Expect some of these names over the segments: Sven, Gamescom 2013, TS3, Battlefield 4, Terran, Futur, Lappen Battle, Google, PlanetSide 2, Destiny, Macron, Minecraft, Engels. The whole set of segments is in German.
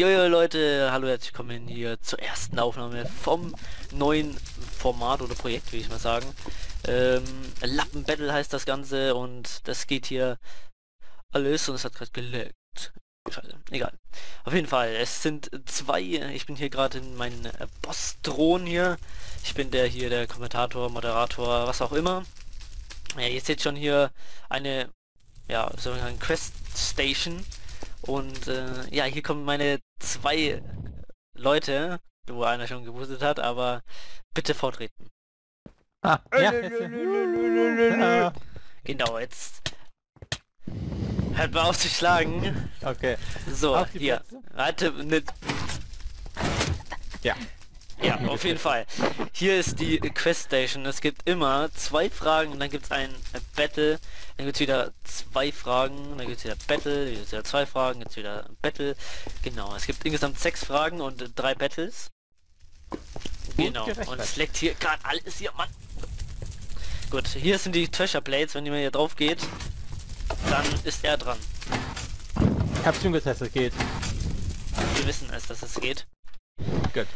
Jojo Leute, hallo, herzlich willkommen hier zur ersten Aufnahme vom neuen Format oder Projekt, will ich mal sagen. Lappen Battle heißt das Ganze und das geht hier alles und es hat gerade geleckt. Scheiße, egal. Auf jeden Fall, es sind zwei, ich bin hier gerade in meinen Boss-Thron hier. Ich bin der Kommentator, Moderator, was auch immer. Ja, ihr seht schon hier eine, ja, sozusagen Quest-Station. Und ja, hier kommen meine zwei Leute, wo einer schon gewusst hat, aber bitte vortreten. Ah, ja. Genau, jetzt hört mal auf zu schlagen. Okay. So, hier. Warte, nicht. Ja. Ja, auf jeden Fall. Hier ist die Quest Station. Es gibt immer zwei Fragen und dann gibt es ein Battle. Dann gibt es wieder zwei Fragen, dann gibt es wieder Battle, dann gibt es wieder zwei Fragen, jetzt wieder Battle. Genau, es gibt insgesamt 6 Fragen und 3 Battles. Genau, und es leckt hier gerade alles hier, Mann. Gut, hier sind die Treasure Plates. Wenn jemand hier drauf geht, dann ist er dran. Ich hab's schon getestet, geht. Wir wissen es, dass es geht. Gut.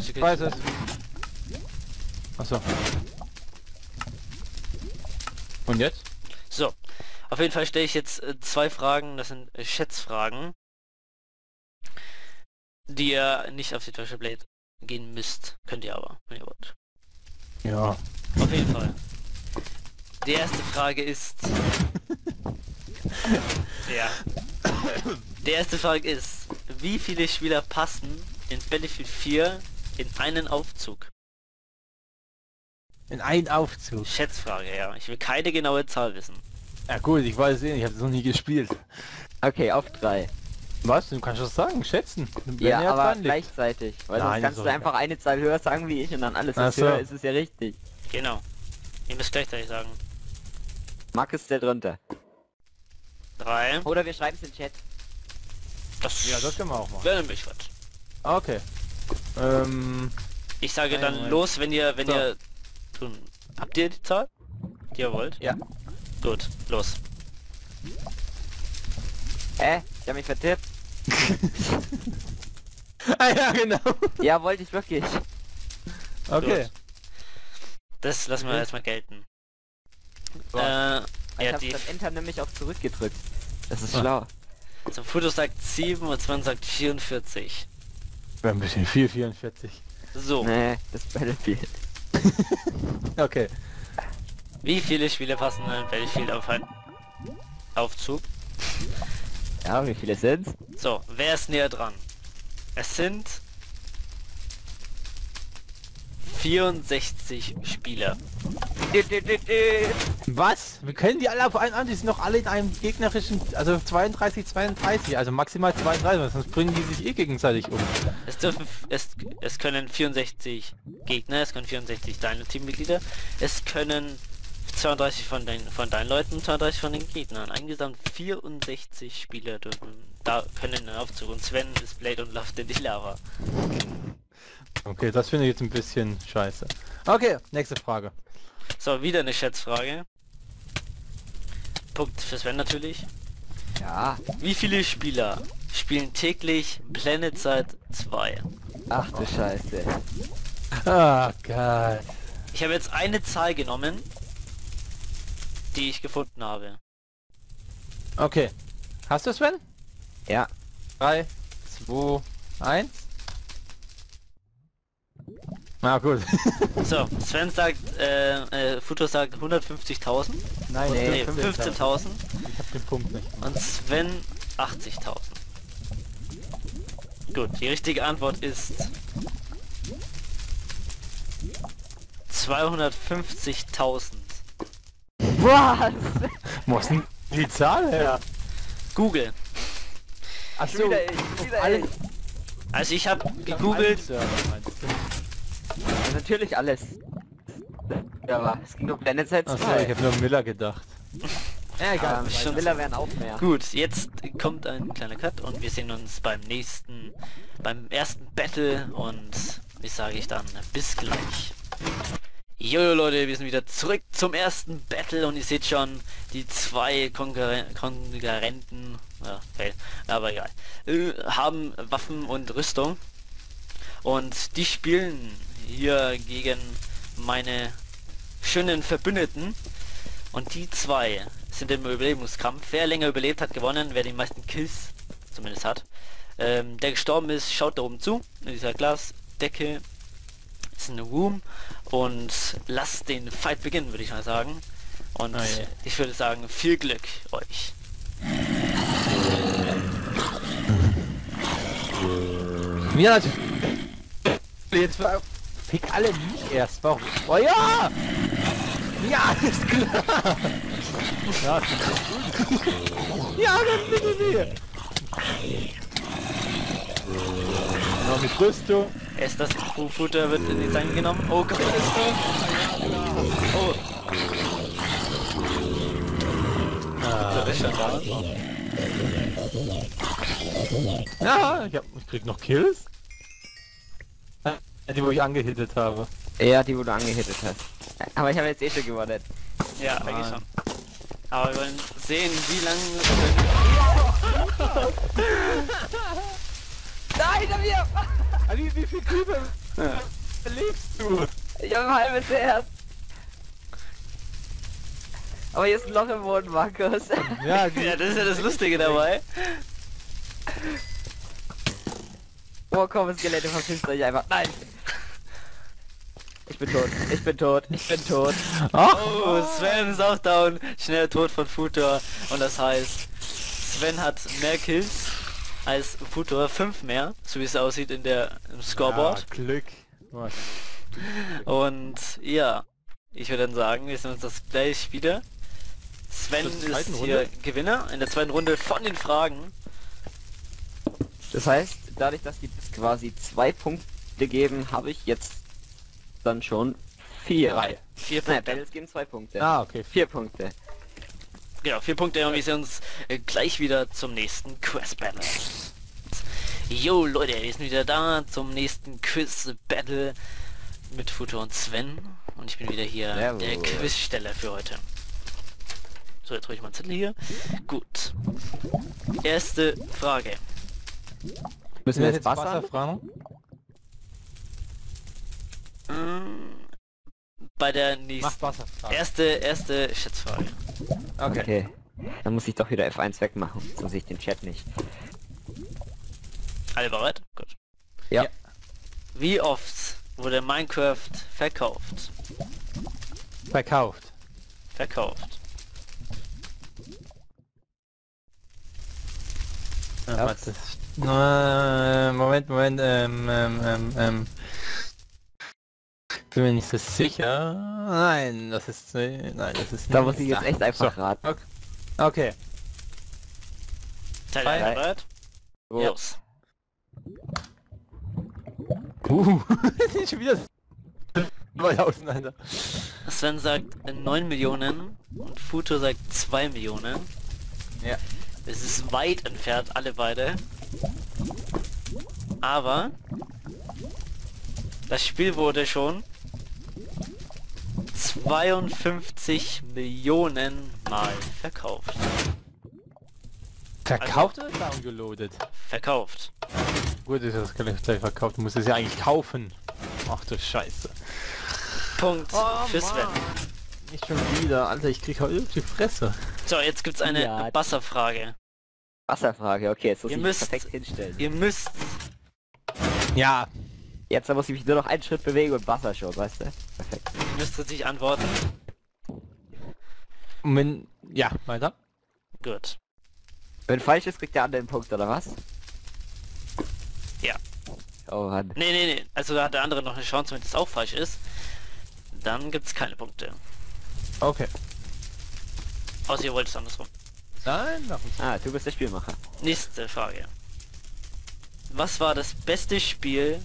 Ich weiß es. Achso. Und jetzt? So. Auf jeden Fall stelle ich jetzt zwei Fragen. Das sind Schätzfragen, die ihr nicht auf die Treasure Blade gehen müsst. Könnt ihr aber, wenn ihr wollt. Ja. Auf jeden Fall. Die erste Frage ist... ja. Die erste Frage ist, wie viele Spieler passen in Battlefield 4 in einen Aufzug? In einen Aufzug? Schätzfrage, ja. Ich will keine genaue Zahl wissen. Ja gut, ich weiß es eh nicht, ich habe es noch nie gespielt. Okay, auf 3. Was? Du kannst das sagen, schätzen. Ja, aber gleichzeitig. Weil nein, sonst kannst du einfach eine Zahl höher sagen wie ich und dann alles was höher ist, ist ja richtig. Genau. Ihr müsst gleichzeitig sagen. Max ist der drunter. 3. Oder wir schreiben es in den Chat. Das, ja, das können wir auch machen. Wäre nämlich was. Okay. Ich sage dann Moment. Los, wenn ihr tun. Habt ihr die Zahl, die ihr wollt? Ja. Gut, los. Ich hab mich vertippt. Ah ja, genau. Ja, wollte ich wirklich. Okay. Gut. Das lassen wir erstmal gelten. So. Ich hab das Enter nämlich auch zurückgedrückt. Das ist schlau. So, Futur sagt 7 und Sven sagt 44. Ein bisschen viel, 44. So. Nee, das Battlefield. Okay. Wie viele Spiele passen in Battlefield auf einen Aufzug? Ja, wie viele sind's? So, wer ist näher dran? Es sind 64 Spieler. Was? Wir können die alle auf einen an, die sind noch alle in einem gegnerischen, also 32, also maximal 32, sonst bringen die sich eh gegenseitig um. Es können 64 Gegner, es können 64 deine Teammitglieder, es können 32 von deinen Leuten, 32 von den Gegnern. Insgesamt 64 Spieler dürfen, da können Aufzug und Sven ist Blade und läuft in die Lava. Okay, das finde ich jetzt ein bisschen scheiße. Okay, nächste Frage. So, wieder eine Schätzfrage. Punkt für Sven natürlich. Ja. Wie viele Spieler spielen täglich PlanetSide 2? Ach du Scheiße. Oh Gott. Ich habe jetzt eine Zahl genommen, die ich gefunden habe. Okay. Hast du Sven? Ja. 3, 2, 1. Na gut. So, Sven sagt, Futur sagt 150.000. Nein, nee, 15.000. Ich hab den Punkt nicht. Und Sven 80.000. Gut, die richtige Antwort ist 250.000. Was? Muss denn die Zahl her? Google. Ach so, also ich habe gegoogelt. Natürlich alles. Ja, aber es ging um PlanetSide 2. Ja, ich habe nur Miller gedacht. Ja, egal. Schon Miller wären auch mehr. Gut, jetzt kommt ein kleiner Cut und wir sehen uns beim ersten Battle und ich sage dann bis gleich. Jojo Leute, wir sind wieder zurück zum ersten Battle und ihr seht schon, die zwei Konkurrenten, ja, aber egal, haben Waffen und Rüstung und die spielen hier gegen meine schönen Verbündeten und die zwei sind im Überlebungskampf. Wer länger überlebt, hat gewonnen. Wer die meisten Kills zumindest hat, der gestorben ist, schaut da oben zu in dieser Glasdecke. Ist ein Room und lasst den Fight beginnen, würde ich mal sagen. Und ich würde sagen, viel Glück euch. Mir hat jetzt fick alle nicht erst. Warum? Oh ja! Ja, ist klar! Ja, ja, dann bitte wir! Noch mit Rüstung. Erst das Futur wird in die eingenommen. Oh Gott, ist oh. Ah, ist da. Ja, ich krieg noch Kills. Die, wo ich angehittet habe. Ja, die, wo du angehittet hast. Aber ich habe jetzt eh schon gewonnen. Ja, eigentlich schon. Aber wir wollen sehen, wie lange... Da hinter mir! Ali, wie viel Creeper lebst du? Ich hab ein halbes Herz. Aber hier ist ein Loch im Boden, Markus. Ja, ja, das ist ja das Lustige dabei. Oh komm, das Gelände verpisst euch einfach. Nein! Ich bin tot, ich bin tot, ich bin tot. Oh, Sven ist auch down. Schneller Tod von Futur. Und das heißt, Sven hat mehr Kills als Futur, 5 mehr, so wie es aussieht in der im Scoreboard. Ja, Glück. Und ja, ich würde dann sagen, wir sehen uns das gleich wieder. Sven ist hier Gewinner in der zweiten Runde von den Fragen. Das heißt, dadurch, dass die quasi 2 Punkte geben, habe ich jetzt dann schon 4 Punkte. Nein, Battles geben 2 Punkte. Ah, okay. 4 Punkte. Genau, 4 Punkte und wir sehen uns gleich wieder zum nächsten Quiz-Battle. Jo Leute, wir sind wieder da zum nächsten Quiz-Battle mit Futur und Sven. Und ich bin wieder hier der Quizsteller für heute. So, jetzt hole ich mal einen Zettel hier. Gut. Erste Frage. Müssen wir jetzt Wasser fragen? Bei der nächsten... Erste Schätzfrage. Okay. Dann muss ich doch wieder F1 wegmachen, sonst sehe ich den Chat nicht. Alle bereit? Gut. Ja. Wie oft wurde Minecraft verkauft? Verkauft. Ja, Moment. Ich bin mir nicht so sicher. Nein, das ist... Nein, das ist... Da muss ich jetzt echt einfach raten. Okay. Teil 3. Los. Sind schon wieder... Weit auseinander. Sven sagt 9 Millionen und Futur sagt 2 Millionen. Ja. Es ist weit entfernt, alle beide. Aber... das Spiel wurde schon... 52 Millionen Mal verkauft. Verkauft oder downgeloadet? Verkauft. Gut, ist das gleich verkauft. Du musst es ja eigentlich kaufen. Ach du Scheiße. Punkt für Sven. Nicht schon wieder, Alter, ich krieg heute die Fresse. So, jetzt gibt's eine Wasserfrage. Wasserfrage, okay, jetzt muss ich mich perfekt hinstellen. Ihr müsst... Ja. Jetzt muss ich mich nur noch einen Schritt bewegen und Wasser schon, weißt du? Perfekt. Du müsstest dich antworten. Und wenn... Ja, weiter. Gut. Wenn falsch ist, kriegt der andere einen Punkt, oder was? Ja. Oh Mann. Nee. Also da hat der andere noch eine Chance, wenn das auch falsch ist. Dann gibt's keine Punkte. Okay. Außer ihr wollt es andersrum. Nein, noch nicht. Ah, du bist der Spielmacher. Nächste Frage. Was war das beste Spiel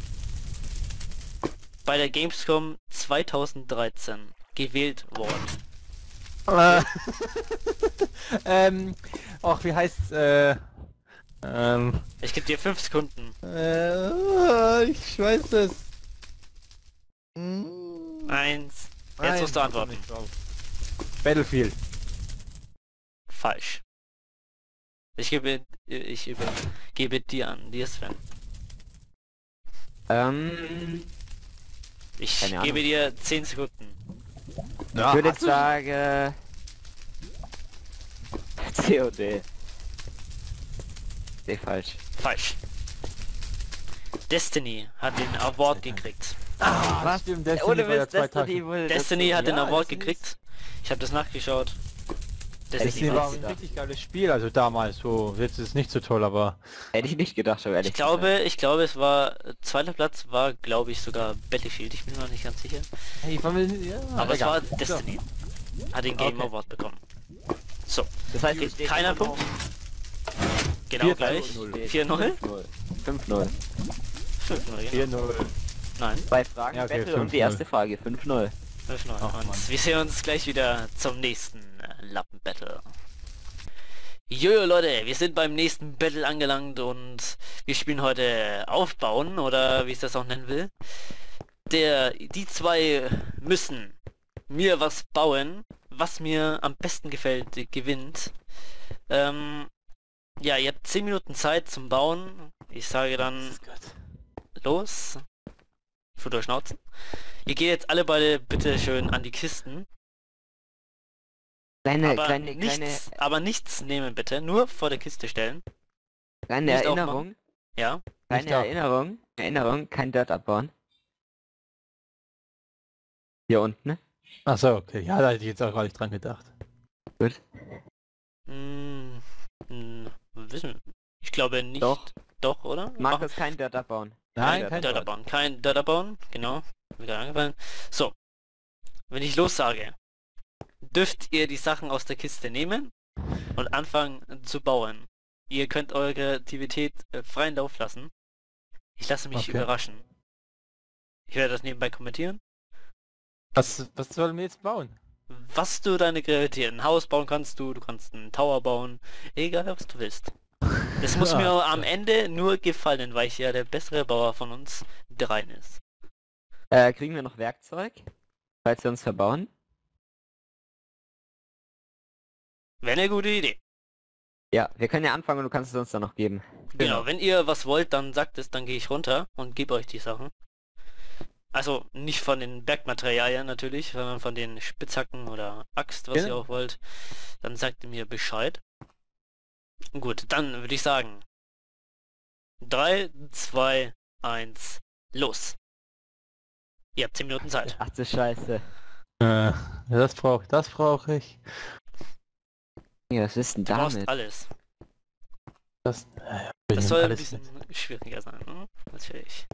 bei der Gamescom 2013 gewählt worden? Wie heißt's? Ich gebe dir 5 Sekunden. Ich weiß es. 1, Jetzt musst du antworten. Battlefield. Falsch. Ich gebe dir an. Dir, Sven. Ich gebe dir 10 Sekunden. Ja, ich würde jetzt sagen... COD. Nee, falsch. Falsch. Destiny hat den Award gekriegt. Ah, was? Stimmt, Destiny hat den Award gekriegt. Ich habe das nachgeschaut. Destiny war ein richtig geiles Spiel, also damals, so jetzt ist es nicht so toll, aber... Hätte ich nicht gedacht, aber ehrlich gesagt. Ich glaube, es war... Zweiter Platz war, glaube ich, sogar Battlefield, ich bin mir noch nicht ganz sicher. Hey, aber es war Destiny. Hat den Game Award bekommen. So, das heißt, kriegt keiner Punkt. Genau gleich. 4-0? 5-0. 5-0, genau. 4-0. Nein. 2 Fragen, ja, okay, Battle und die erste Frage, 5-0. 5-0. Und wir sehen uns gleich wieder zum nächsten Lappen-Battle. Jojo Leute, wir sind beim nächsten Battle angelangt und wir spielen heute Aufbauen oder wie ich das auch nennen will. Die zwei müssen mir was bauen, was mir am besten gefällt, gewinnt. Ja, ihr habt 10 Minuten Zeit zum Bauen. Ich sage dann los. Futur Schnauzen. Ihr geht jetzt alle beide bitte schön an die Kisten. Aber nichts nehmen bitte, nur vor der Kiste stellen. Kleine Erinnerung. Ja. Kleine Erinnerung. Erinnerung, kein Dirt abbauen. Hier unten, ne? Ach so, okay. Ja, da hätte ich jetzt auch gar nicht dran gedacht. Gut. Ich glaube nicht. Doch, oder? Markus, kein Dirt abbauen. Nein, kein Dirt abbauen. Kein Dirt abbauen, genau. Wieder angefallen. So. Wenn ich los sage, dürft ihr die Sachen aus der Kiste nehmen und anfangen zu bauen. Ihr könnt eure Kreativität freien Lauf lassen. Ich lasse mich überraschen. Ich werde das nebenbei kommentieren. Was sollen wir jetzt bauen? Was du deine Kreativität, ein Haus bauen kannst du kannst einen Tower bauen, egal was du willst. Das muss mir am Ende nur gefallen, weil ich ja der bessere Bauer von uns dreien ist. Kriegen wir noch Werkzeug, falls wir uns verbauen? Wäre eine gute Idee. Ja, wir können ja anfangen und du kannst es uns dann noch geben. Genau, wenn ihr was wollt, dann sagt es, dann gehe ich runter und gebe euch die Sachen. Also nicht von den Bergmaterialien natürlich, sondern von den Spitzhacken oder Axt, was ihr auch wollt. Dann sagt ihr mir Bescheid. Gut, dann würde ich sagen 3, 2, 1, los. Ihr habt 10 Minuten Zeit. Ach du Scheiße. Das brauche ich. Ja, was ist denn damit? Du brauchst alles. Das soll ein bisschen schwieriger sein, ne? Natürlich.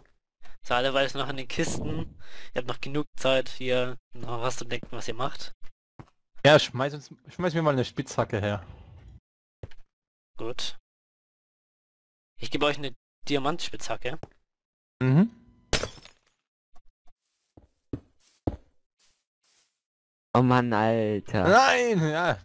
So, alle weiß noch in den Kisten. Ihr habt noch genug Zeit, hier noch was zu denken, was ihr macht. Ja, schmeiß mir mal eine Spitzhacke her. Gut. Ich gebe euch eine Diamantspitzhacke. Mhm. Oh Mann, Alter. Nein, ja.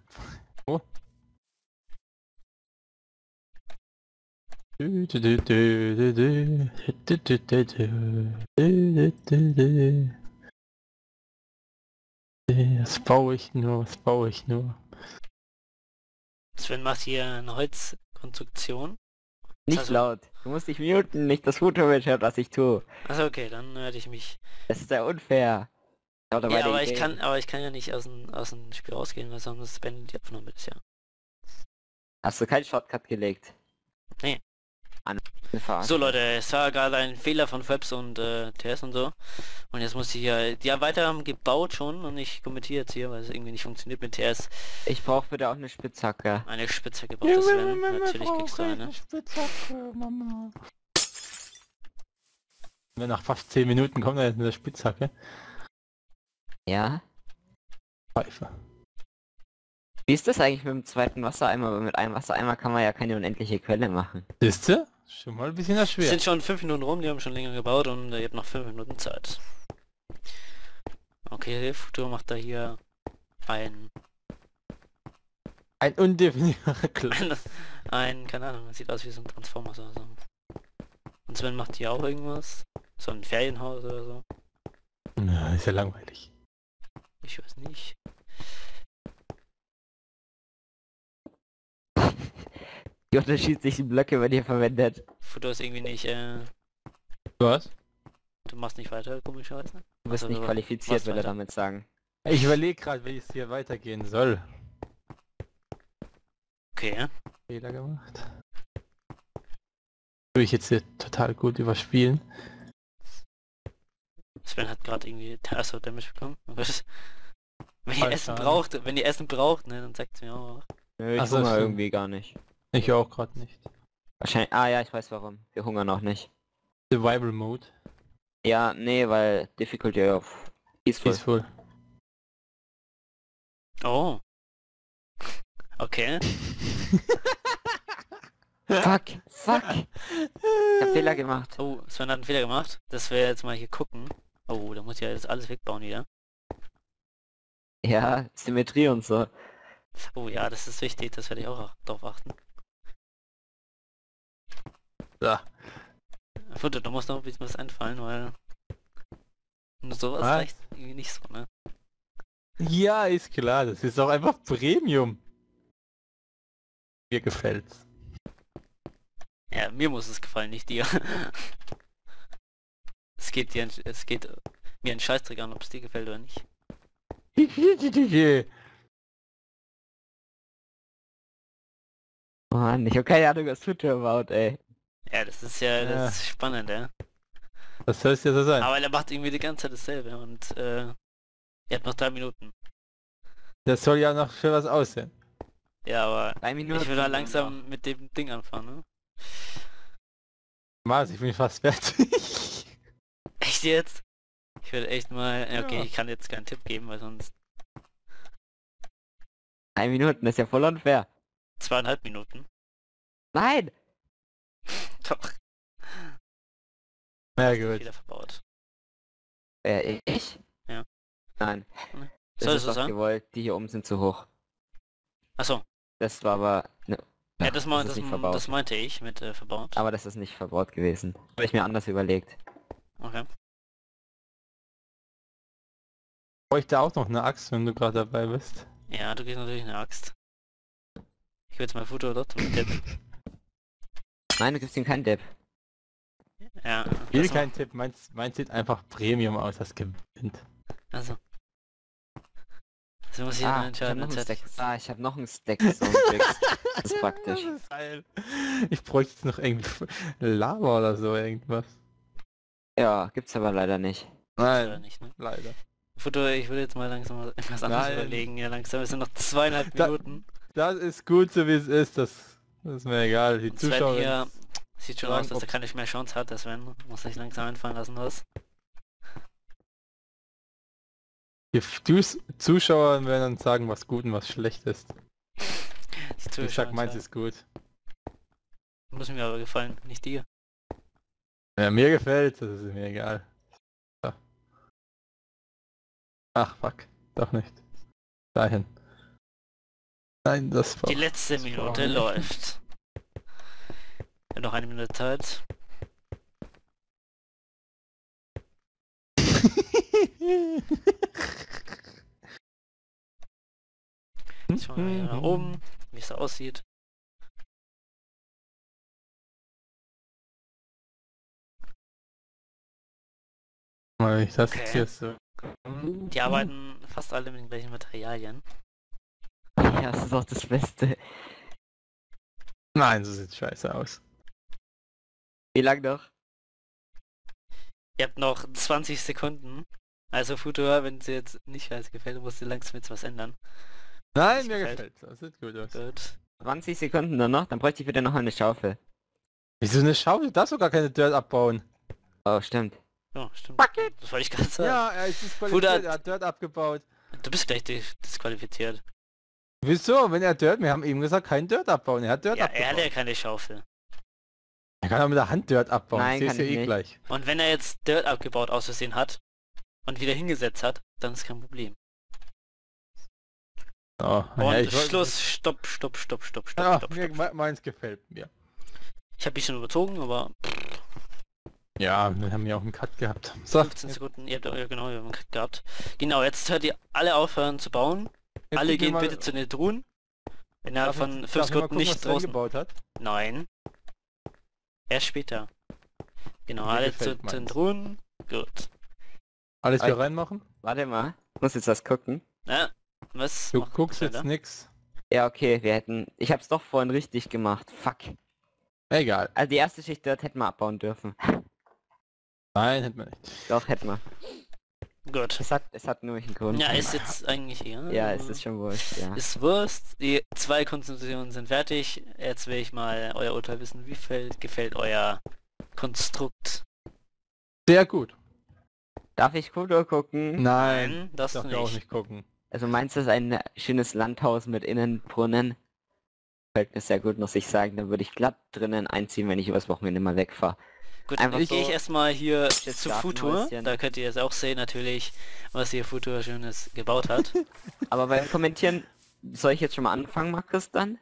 Was baue ich nur, Sven macht hier eine Holzkonstruktion. Nicht also laut, du musst dich muten, nicht das Futur hört, was ich tue. Also okay, dann hörte ich mich. Das ist ja unfair. Ja, aber ich kann ja nicht aus dem Spiel rausgehen, weil sonst spendet die Aufnahme ist ja. Hast du keinen Shortcut gelegt? Nee. So Leute, es war gerade ein Fehler von Fabs und TS und so. Und jetzt muss ich hier... Ja, weiter haben gebaut schon und ich kommentiere jetzt hier, weil es irgendwie nicht funktioniert mit TS. Ich brauche bitte auch eine Spitzhacke. Eine Spitzhacke braucht das Sven. Natürlich kriegst du eine. Spitzhacke, Mama. Wenn nach fast 10 Minuten kommt er jetzt mit der Spitzhacke. Ja. Pfeife. Wie ist das eigentlich mit dem zweiten Wassereimer? Aber mit einem Wassereimer kann man ja keine unendliche Quelle machen. Siehst du? Schon mal ein bisschen erschwert. Es sind schon 5 Minuten rum, die haben schon länger gebaut und ihr habt noch 5 Minuten Zeit. Okay, Futur macht da hier ein undefinierter Klon. Keine Ahnung, das sieht aus wie so ein Transformer oder so. Und Sven macht hier auch irgendwas. So ein Ferienhaus oder so. Na, ist ja langweilig. Ich weiß nicht. Die unterschiedlichen Blöcke werden hier verwendet. Futur ist irgendwie nicht, Was? Du machst nicht weiter, komischerweise? Du bist nicht qualifiziert, würde er damit sagen. Ich überlege gerade, wie es hier weitergehen soll. Okay. Fehler gemacht. Würde ich jetzt hier total gut überspielen. Sven hat gerade irgendwie Tasso Damage bekommen. Wenn ihr Essen braucht, ne, dann sagt es mir auch. Nö, ich hungere irgendwie gar nicht. Ich auch gerade nicht. Wahrscheinlich. Ah ja, ich weiß warum. Wir hungern auch nicht. Survival Mode. Ja, nee, weil Difficulty auf Peaceful. Oh. Okay. Fuck. Ich hab Fehler gemacht. Oh, Sven hat einen Fehler gemacht. Das wäre jetzt mal hier gucken. Oh, da muss ich ja jetzt alles wegbauen wieder. Ja, Symmetrie und so. Oh ja, das ist wichtig. Das werde ich auch drauf achten. So. Futter, du musst noch ein bisschen was einfallen, weil... Nur sowas reicht irgendwie nicht so, ne? Ja, ist klar. Das ist auch einfach Premium. Mir gefällt's. Ja, mir muss es gefallen, nicht dir. Es geht dir, es geht mir einen Scheißdreck an, ob es dir gefällt oder nicht. Mann, ich hab keine Ahnung, was Futur baut, ey. Ja, das ist ja, das ist spannend, ja. Das soll es ja so sein. Aber er macht irgendwie die ganze Zeit dasselbe und er hat noch 3 Minuten. Das soll ja noch für was aussehen. Ja, aber 3 Minuten, ich will da langsam mit dem Ding anfangen, ne? Maß, ich bin fast fertig. Echt jetzt? Ich würde echt mal... Okay, ja. Ich kann jetzt keinen Tipp geben, weil sonst... 3 Minuten, das ist ja voll unfair. 2,5 Minuten. Nein! Doch. Na ja, gut. Wieder verbaut. Ich? Ja. Nein. Das soll ist das was gewollt, die hier oben sind zu hoch. Achso. Das war aber... Ne. Ja, das meinte ich mit verbaut. Aber das ist nicht verbaut gewesen. Habe ich mir anders überlegt. Okay. Brauche ich da auch noch eine Axt, wenn du gerade dabei bist? Ja, du kriegst natürlich eine Axt. Ich will jetzt mal Futur dort mit Depp. Nein, du gibst ihm keinen Depp. Ja. Ich will keinen Tipp, meins sieht einfach Premium aus, das gewinnt. Also. Also muss ich dann entscheiden. Ich hab noch einen Stack. So das ist praktisch. Das ist geil. Ich bräuchte jetzt noch irgendwie Lava oder so irgendwas. Ja, gibt's aber leider nicht. Nein, leider nicht, ne? Leider. Futur, ich würde jetzt mal langsam etwas anderes überlegen. Ja, langsam sind noch 2,5 Minuten. Das ist gut so wie es ist, das ist mir egal. Die Zuschauer hier sieht schon aus, dass er keine mehr Chance hat, das Sven. Muss sich langsam einfallen lassen, das. Die Zuschauer werden dann sagen, was gut und was schlecht ist. Ich sag, meins ist gut. Muss mir aber gefallen, nicht dir. Ja, mir gefällt, das ist mir egal. So. Ach, fuck. Doch nicht. Dahin. Nein, das war... Die letzte Minute läuft. Ich hab noch 1 Minute Zeit. Jetzt schauen wir mal nach oben, wie es da aussieht. Mal, ich das jetzt hier so. Die arbeiten fast alle mit den gleichen Materialien. Ja, das ist auch das Beste. Nein, so sieht scheiße aus. Wie lang noch? Ihr habt noch 20 Sekunden. Also Futur, wenn sie jetzt nicht scheiße gefällt, musst du langsam jetzt was ändern. Nein, mir gefällt. Das sieht gut aus. Gut. 20 Sekunden dann noch, dann bräuchte ich wieder noch eine Schaufel. Wieso eine Schaufel? Du darfst sogar keine Dirt abbauen. Oh, stimmt. Oh, stimmt. Bucket. Das wollte ich gerade sagen. Ja, er ist disqualifiziert, Futur, er hat Dirt abgebaut. Du bist gleich disqualifiziert. Wieso? Wenn er Dirt, wir haben eben gesagt, keinen Dirt abbauen. Er hat Dirt abgebaut. Er hat ja keine Schaufel. Er kann auch mit der Hand Dirt abbauen. Nein, kann ich nicht. Gleich. Und wenn er jetzt Dirt abgebaut aus Versehen hat und wieder hingesetzt hat, dann ist kein Problem. Oh, und ja, Schluss, stopp. Meins gefällt mir. Ich habe mich schon überzogen, aber... Ja, wir haben ja auch einen Cut gehabt. So. 15 Sekunden, ihr habt auch, ja genau, wir haben einen Cut gehabt. Genau, jetzt hört ihr alle aufhören zu bauen. Jetzt alle gehen bitte zu den Truhen. Innerhalb von 5 Sekunden nicht draußen gebaut hat. Nein. Erst später. Genau, alle zu den Truhen. Gut. Alles hier reinmachen? Warte mal, muss jetzt was gucken. Ja, was? Du guckst jetzt nix. Ja, okay, wir hätten... Ich hab's doch vorhin richtig gemacht, fuck. Egal. Also die erste Schicht dort hätten wir abbauen dürfen. Nein, hätten wir nicht. Doch, hätten wir. Gut. Es hat nur einen Grund. Ja, ist jetzt eigentlich hier. Ja, ja, es ist schon wurscht, ja. Ist Wurst, die 2 Konstruktionen sind fertig. Jetzt will ich mal euer Urteil wissen, wie gefällt euer Konstrukt? Sehr gut. Darf ich Futur gucken? Nein, das darf ich auch nicht gucken. Also meinst du, das ist ein schönes Landhaus mit Innenbrunnen? Fällt mir sehr gut, muss ich sagen. Dann würde ich glatt drinnen einziehen, wenn ich übers Wochenende mal wegfahre. Gut, einfach dann so gehe ich erstmal hier zu Futur. Da könnt ihr jetzt auch sehen natürlich, was hier Futur Schönes gebaut hat. Aber beim Kommentieren, soll ich jetzt schon mal anfangen, Markus, dann?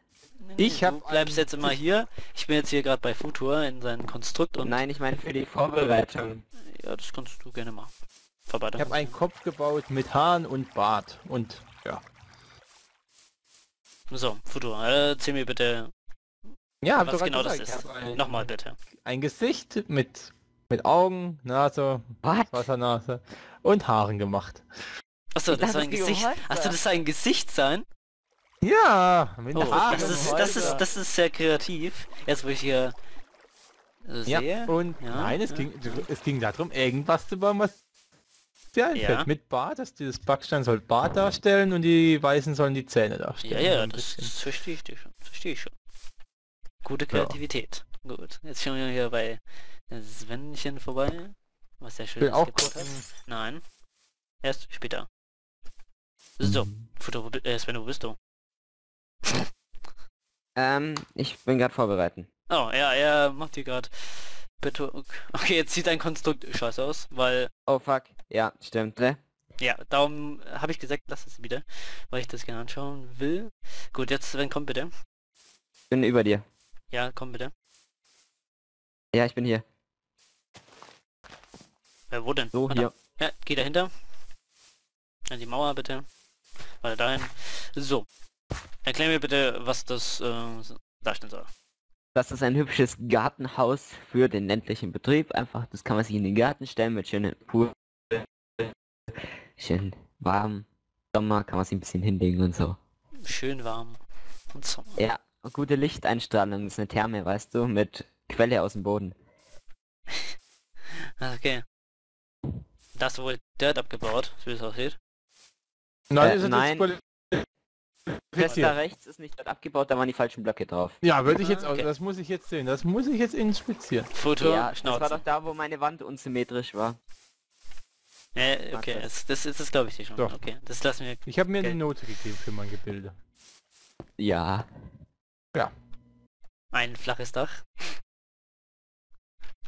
Ich hab... Du bleibst jetzt immer hier. Ich bin jetzt hier gerade bei Futur in seinem Konstrukt und... Nein, ich meine für die Vorbereitung. Ja, das kannst du gerne machen. Ich habe einen Kopf gebaut mit Haaren und Bart und... ja. So, Futur, erzähl mir bitte, ja, was genau das ist. Nochmal bitte. Ein Gesicht mit Augen, Nase, Wassernase und Haaren gemacht. Achso, das soll ein Gesicht... Achso, das soll ein Gesicht sein? Ja, mit Haaren. Das ist sehr kreativ. Jetzt wo ich hier sehe. Ja, und ja, nein, es ging darum, irgendwas zu bauen, was dir einfällt. Ja. Mit Bart, dass dieses Backstein soll Bart darstellen und die Weißen sollen die Zähne darstellen. Ja, ja, das verstehe ich schon. Gute Kreativität. Ja. Gut, jetzt schauen wir hier bei Svenchen vorbei. Was sehr schön gebaut hat. Nein, erst später. So, Futur, Sven, wo bist du? Ich bin gerade vorbereiten. Oh, ja, er macht hier gerade. Bitte, okay, jetzt sieht ein Konstrukt scheiße aus, weil... Oh fuck, ja, stimmt, ne? Ja, darum habe ich gesagt, lass es wieder, weil ich das gerne anschauen will. Gut, jetzt, Sven, komm bitte. Ich bin über dir. Ja, komm bitte. Ja, ich bin hier. Wer wo denn? So, hier. Ja, geh dahinter. An die Mauer bitte. Warte, dahin. So. Erklär mir bitte, was das darstellen soll. Das ist ein hübsches Gartenhaus für den ländlichen Betrieb. Einfach, das kann man sich in den Garten stellen mit schönen Pool. Schön warm. Sommer kann man sich ein bisschen hinlegen und so. Schön warm. Und Sommer. Ja, gute Lichteinstrahlung. Das ist eine Therme, weißt du, mit Quelle aus dem Boden. Okay. Das ist wohl Dirt abgebaut, wie es aussieht. Nein, ist es nein. Das da rechts ist nicht abgebaut, da waren die falschen Blöcke drauf. Ja, würde ich jetzt auch, okay. Das muss ich jetzt sehen, das muss ich jetzt inspizieren. Foto, ja, Schnauze. Das war doch da, wo meine Wand unsymmetrisch war. Okay, das ist das glaube ich dir schon. Doch. Okay, das lassen wir. Ich habe mir eine Note gegeben für mein Gebilde. Ja. Ja. Ein flaches Dach.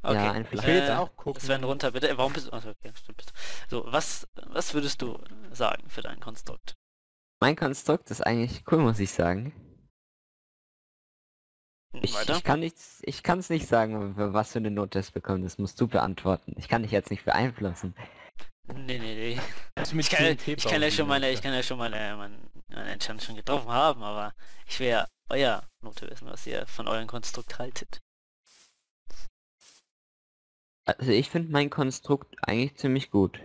Okay, ja, ein flaches Dach. Ich will jetzt auch gucken. Sven, runter bitte. Warum bist du... Also, okay, stimmt. So, was würdest du sagen für dein Konstrukt? Mein Konstrukt ist eigentlich cool, muss ich sagen. Ich kann es nicht sagen, was für eine Note es bekommt. Das musst du beantworten. Ich kann dich jetzt nicht beeinflussen. Nee. Ich kann ja schon meine Entscheidung schon getroffen haben, aber ich will ja euer Note wissen, was ihr von eurem Konstrukt haltet. Also ich finde mein Konstrukt eigentlich ziemlich gut.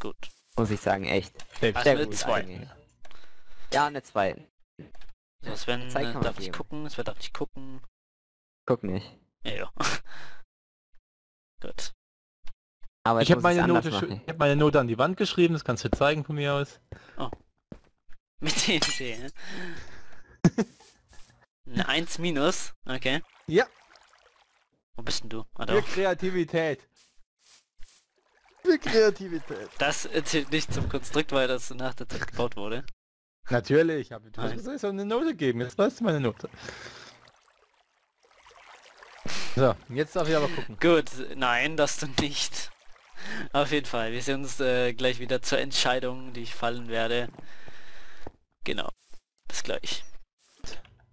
Gut. Muss ich sagen, echt. Sehr gut eigentlich. Ja, eine 2. So, Sven, darf ich gucken? Sven, darf ich gucken? Guck nicht. Ja. Gut. Aber ich habe meine Note an die Wand geschrieben, das kannst du zeigen von mir aus. Oh. Mit den Zähnen. Eine 1 minus, okay. Ja. Wo bist denn du? Für Kreativität. Für Kreativität. Das zählt nicht zum Konstrukt, weil das nach der Zeit gebaut wurde. Natürlich, aber du hast gesagt, eine Note geben, jetzt weißt du meine Note. So, jetzt darf ich aber gucken. Gut, nein, das du nicht. Auf jeden Fall, wir sehen uns gleich wieder zur Entscheidung, die ich fallen werde. Genau, bis gleich.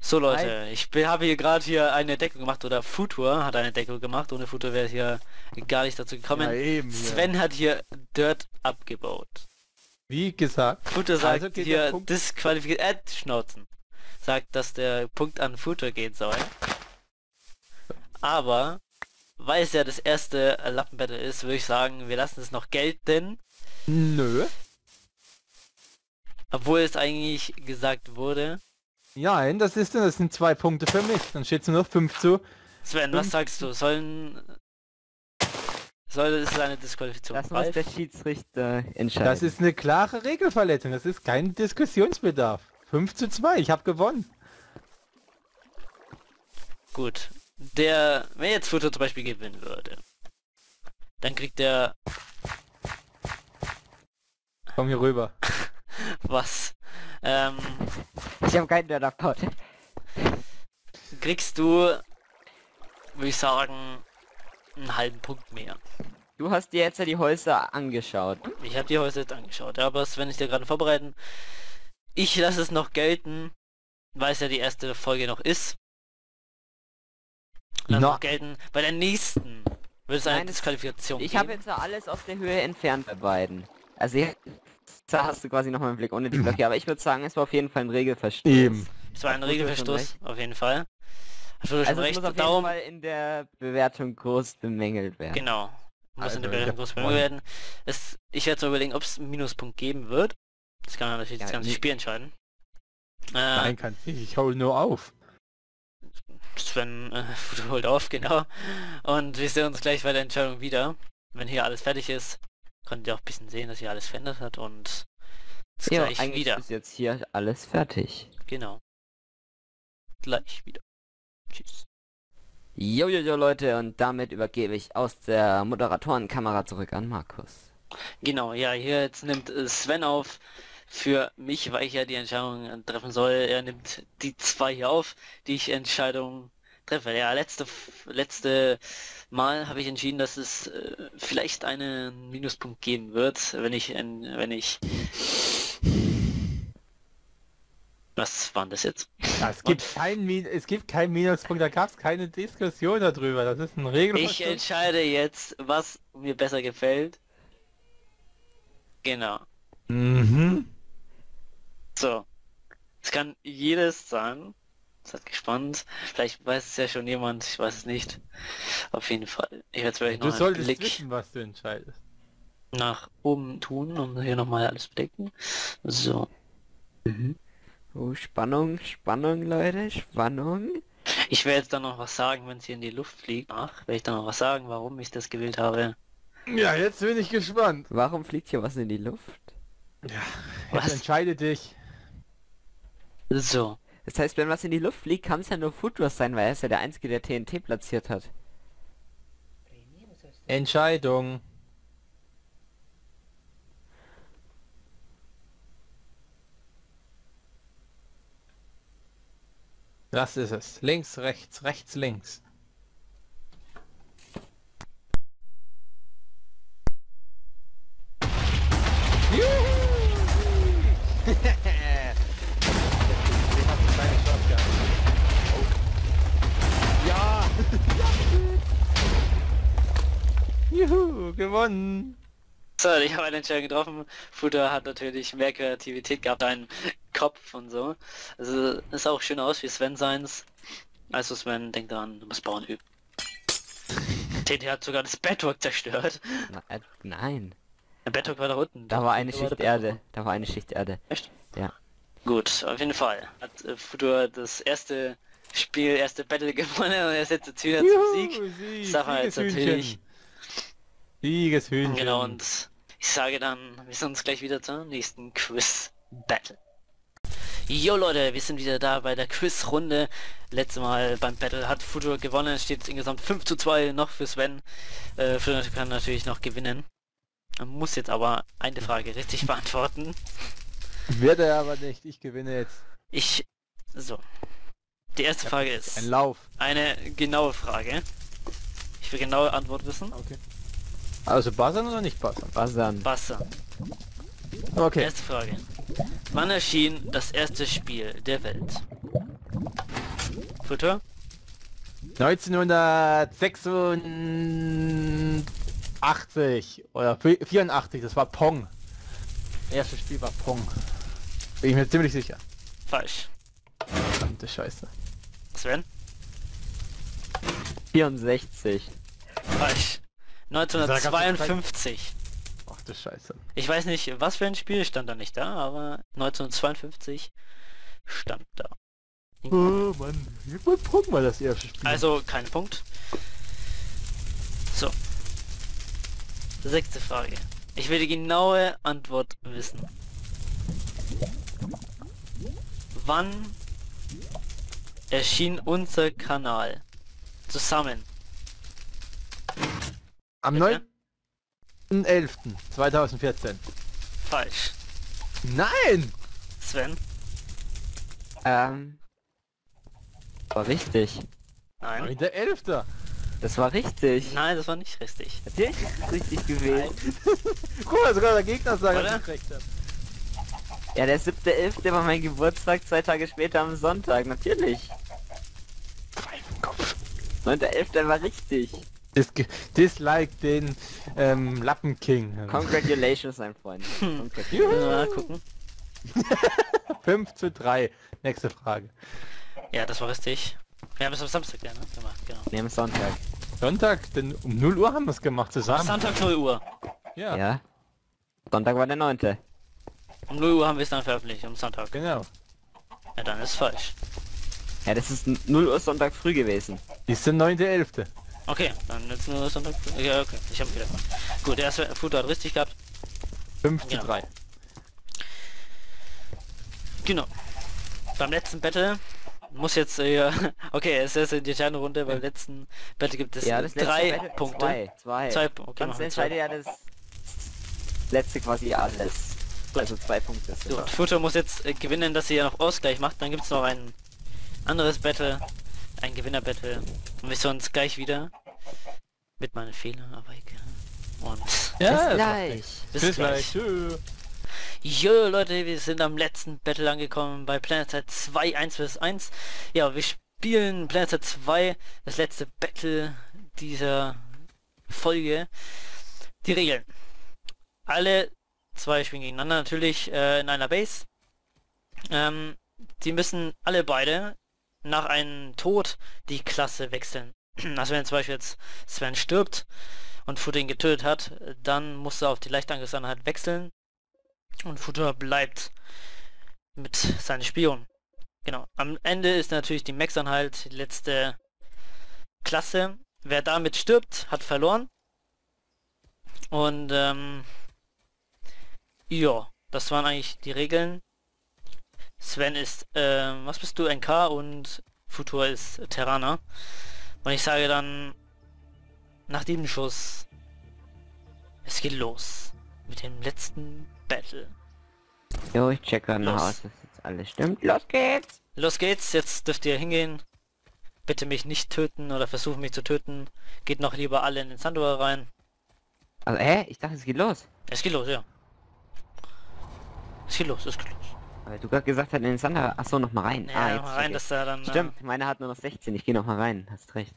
So Leute, hi. Ich habe hier gerade eine Deckung gemacht, oder Futur hat eine Deckung gemacht. Ohne Futur wäre es hier gar nicht dazu gekommen. Ja, eben, Sven hat hier Dirt abgebaut. Wie gesagt. Futur sagt also hier disqualifiziert. Schnauzen. Sagt, dass der Punkt an Futur gehen soll. Aber weil es ja das erste Lappenbattle ist, würde ich sagen, wir lassen es noch gelten. Nö. Obwohl es eigentlich gesagt wurde. Nein, das sind 2 Punkte für mich. Dann steht es nur noch 5 zu. Sven, 5. Was sagst du? Soll es eine Disqualifikation? Das muss der Schiedsrichter entscheiden. Das ist eine klare Regelverletzung. Das ist kein Diskussionsbedarf. 5 zu 2. Ich habe gewonnen. Gut. Wenn jetzt Futur zum Beispiel gewinnen würde, dann kriegt der... Komm hier rüber. Was? Ich habe keinen Dirt abgebaut. Kriegst du, würde ich sagen, einen halben Punkt mehr. Du hast dir jetzt ja die Häuser angeschaut. Ich habe die Häuser jetzt angeschaut, aber das werde ich dir gerade vorbereiten. Ich lasse es noch gelten, weil es ja die erste Folge noch ist. Lass noch gelten. Bei der nächsten wird es eine Disqualifikation geben. Ich habe jetzt ja alles aus der Höhe entfernt bei beiden. Also da hast du quasi nochmal einen Blick ohne die Blöcke, aber ich würde sagen, es war auf jeden Fall ein Regelverstoß. Eben. Es war ein Regelverstoß, auf jeden Fall. Also es muss auf jeden Fall in der Bewertung groß bemängelt werden. Genau. Muss in der Bewertung groß bemängelt werden. Ich werde jetzt mal überlegen, ob es einen Minuspunkt geben wird. Das kann man natürlich das ganze Spiel entscheiden. Nein, kann ich nicht. Ich hole nur auf. Sven holt auf, genau. Und wir sehen uns gleich bei der Entscheidung wieder. Wenn hier alles fertig ist. Könnt ihr auch ein bisschen sehen, dass hier alles verändert hat und gleich wieder. Ist jetzt hier alles fertig. Genau. Gleich wieder. Tschüss. Jojojo Leute, und damit übergebe ich aus der Moderatorenkamera zurück an Markus. Genau, ja, hier jetzt nimmt Sven auf für mich, weil ich ja die Entscheidung treffen soll. Er nimmt die 2 hier auf, die ich Entscheidung treffe. Ja, letzte Mal habe ich entschieden, dass es vielleicht einen Minuspunkt geben wird, wenn ich... Was waren das jetzt? Ja, es gibt keinen Minuspunkt, da gab es keine Diskussion darüber, das ist ein Regelverstoß. Ich entscheide jetzt, was mir besser gefällt. Genau. Mhm. So. Es kann jedes sein. Seid gespannt. Vielleicht weiß es ja schon jemand, ich weiß es nicht. Auf jeden Fall. Ich werde vielleicht noch einen Blick... Du solltest wissen, was du entscheidest. ...nach oben tun, um hier nochmal alles bedecken. So. Mhm. Oh, Spannung, Spannung, Leute, Spannung. Ich werde jetzt dann noch was sagen, wenn es hier in die Luft fliegt. Ach, werde ich dann noch was sagen, warum ich das gewählt habe. Ja, jetzt bin ich gespannt. Warum fliegt hier was in die Luft? Ja, was? Jetzt entscheide dich. So. Das heißt, wenn was in die Luft fliegt, kann es ja nur Futur sein, weil er ist ja der Einzige, der TNT platziert hat. Entscheidung. Das ist es. Links, rechts, rechts, links. Juhu! Juhu, gewonnen! So, ich habe eine Entscheidung getroffen. Futur hat natürlich mehr Kreativität gehabt, einen Kopf und so. Also, ist auch schön aus wie Sven seins. Also Sven, denk daran, du musst bauen üben. TT hat sogar das Bettwerk zerstört. Nein. Der Bettwerk war da unten. Da war eine Schicht Erde. Da war eine Schicht Erde. Echt? Ja. Gut, auf jeden Fall hat Futur das erste Battle gewonnen und er setzt Ziel zum Sieg. Sache jetzt natürlich. Sieges Hühnchen. Genau, und ich sage dann, wir sehen uns gleich wieder zur nächsten Quiz-Battle. Jo Leute, wir sind wieder da bei der Quiz-Runde. Letztes Mal beim Battle hat Futur gewonnen, steht insgesamt 5 zu 2 noch für Sven. Futur kann natürlich noch gewinnen. Man muss jetzt aber eine Frage richtig beantworten. Wird er aber nicht, ich gewinne jetzt. So. Die erste Frage ist... Ein Lauf. Eine genaue Frage. Ich will genaue Antwort wissen. Okay. Also buzzern oder nicht buzzern? Buzzern. Buzzern. Okay. Erste Frage. Wann erschien das erste Spiel der Welt? Futur? 1986 oder 84, das war Pong. Das erste Spiel war Pong. Bin ich mir ziemlich sicher. Falsch. Verdammte Scheiße. Sven? 64. Falsch. 1952. Ach du Scheiße. Ich weiß nicht, was für ein Spiel stand da nicht da, aber 1952 stand da. Oh Mann, guck mal das erste Spiel. Also kein Punkt. So. Sechste Frage. Ich will die genaue Antwort wissen. Wann erschien unser Kanal? Zusammen. Am 9.11.2014. Falsch. Nein! Sven? War richtig. Nein. Der 11. Das war richtig. Nein, das war nicht richtig. Natürlich ist es richtig gewählt. Guck mal, sogar der Gegner sagt, dass ich recht hab. Ja, der 7.11. war mein Geburtstag, 2 Tage später am Sonntag, natürlich. 9.11. war richtig. Dislike den Lappenking. Congratulations, mein Freund. Mal gucken. 5:3. Nächste Frage. Ja, das war richtig. Wir haben es am Samstag ja, ne? gemacht, genau. Wir haben es Sonntag. Sonntag, denn um 0 Uhr haben wir es gemacht zusammen. Sonntag 0 Uhr. Ja. Ja. Sonntag war der 9. Um 0 Uhr haben wir es dann veröffentlicht, am Sonntag. Genau. Ja, dann ist falsch. Ja, das ist 0 Uhr Sonntag früh gewesen. Ist der 9.11. Okay, dann ist 0 Uhr Sonntag früh. Ja, okay, ich hab wieder gemacht. Gut, der erste Futur hat richtig gehabt. 5:3. Genau. Beim letzten Battle... Muss jetzt, okay, es ist die kleine Runde, beim letzten Battle gibt es ja, 3 Punkte. Zwei. Okay, das entscheidet ja das letzte quasi alles. Gut. Also 2 Punkte. So, Futur muss jetzt gewinnen, dass sie ja noch Ausgleich macht. Dann gibt es noch ein anderes Battle, ein Gewinner-Battle. Und wir sehen uns gleich wieder. Mit meinen Fehlern, aber egal. Und ja, bis gleich. Tschüss. Jo Leute, wir sind am letzten Battle angekommen bei PlanetSide 2, 1 vs 1. Ja, wir spielen PlanetSide 2, das letzte Battle dieser Folge. Die Regeln. Alle zwei spielen gegeneinander natürlich in einer Base. Die müssen alle beide nach einem Tod die Klasse wechseln. Also wenn zum Beispiel jetzt Sven stirbt und Futur ihn getötet hat, dann muss er auf die Leichtangriffseinheit wechseln. Und Futur bleibt mit seinen Spionen. Genau. Am Ende ist natürlich die Max-Einheit die letzte Klasse. Wer damit stirbt, hat verloren. Und ja, das waren eigentlich die Regeln. Sven ist, was bist du? NK und Futur ist Terraner. Und ich sage dann, nach diesem Schuss, es geht los mit dem letzten Battle. Jo, ich checke nach Hause, dass jetzt alles stimmt. Los geht's! Los geht's, jetzt dürft ihr hingehen. Bitte mich nicht töten oder versuchen mich zu töten. Geht noch lieber alle in den Sandor rein. Aber hä? Ich dachte, es geht los. Es geht los, ja. Es geht los, es geht los. Weil du gerade gesagt hast, in den Sandor... Achso, nochmal rein. Ja, jetzt nochmal rein, okay. Dass da dann... Stimmt, meine hat nur noch 16, ich gehe nochmal rein, hast recht.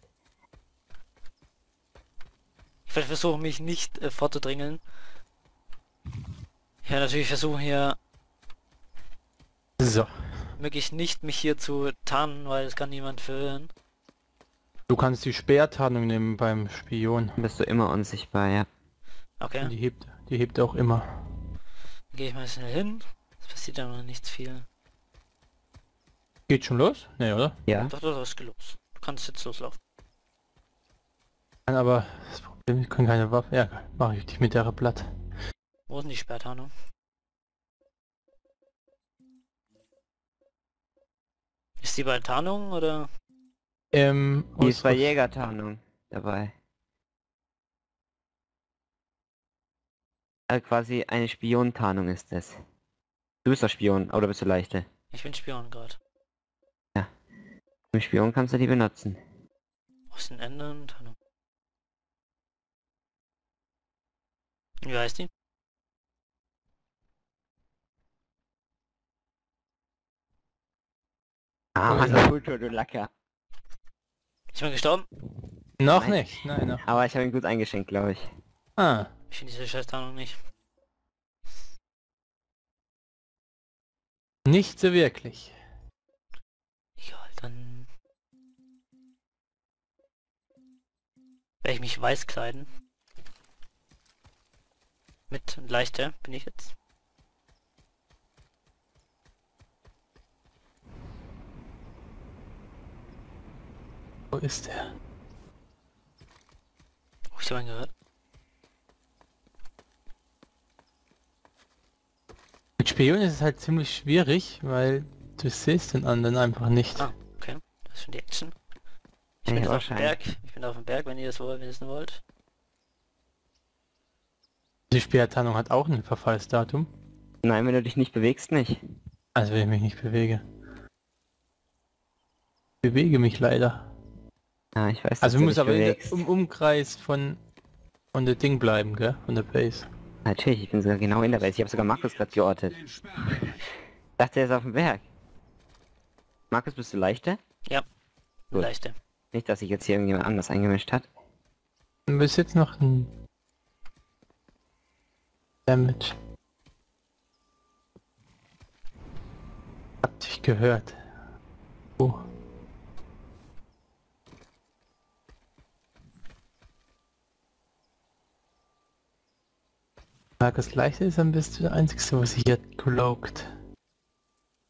Ich versuche mich nicht vorzudringeln. Ja, natürlich versuchen hier so möglichst nicht mich hier zu tarnen, weil das kann niemand führen. Du kannst die Speertarnung nehmen beim Spion. Bist du immer unsichtbar, ja. Okay. Und die hebt auch immer. Dann gehe ich mal schnell hin. Es passiert ja noch nichts viel. Geht schon los? Ne, oder? Ja. Doch, ist los. Du kannst jetzt loslaufen. Nein, aber das Problem, ich kann keine Waffe. Ja, mach ich dich mit der platt. Wo sind die Sperrtarnung? Ist die bei Tarnung oder? Die ist bei Jägertarnung dabei. Also quasi eine Spiontarnung ist das. Du bist doch Spion, oder bist du Leichte? Ich bin Spion gerade. Ja. Im Spion kannst du die benutzen. Was denn ändern? Tarnung. Wie heißt die? Ah, Mann, Futur, du Lacker. Ich bin gestorben? Noch nein. Nicht, nein, noch. Aber ich habe ihn gut eingeschenkt, glaube ich. Ah. Ich finde diese Scheißtarnung nicht. Nicht so wirklich. Ja, dann... werde ich mich weiß kleiden. Mit leichter bin ich jetzt. Wo ist er? Oh, ich habe einen gehört. Mit Spion ist es halt ziemlich schwierig, weil du siehst den anderen einfach nicht. Ah, okay. Das ist schon die Action. Ich bin auf dem Berg. Ich bin auf dem Berg, wenn ihr das wollt, wenn ihr es wollt. Die Speertarnung hat auch ein Verfallsdatum. Nein, wenn du dich nicht bewegst, nicht. Also wenn ich mich nicht bewege. Ich bewege mich leider. Ah, ich weiß, also du musst aber im Umkreis von der Ding bleiben, gell? Von der Base. Natürlich, ich bin sogar genau in der Base. Ich habe sogar Markus gerade geortet. Ich dachte, er ist auf dem Berg. Markus, bist du leichter? Ja, gut. Leichter. Nicht, dass sich jetzt hier irgendjemand anders eingemischt hat. Bis jetzt noch ein... Damit. Hab dich gehört. Oh. Das Leichte ist am besten der einzigste, was sich hier glaubt.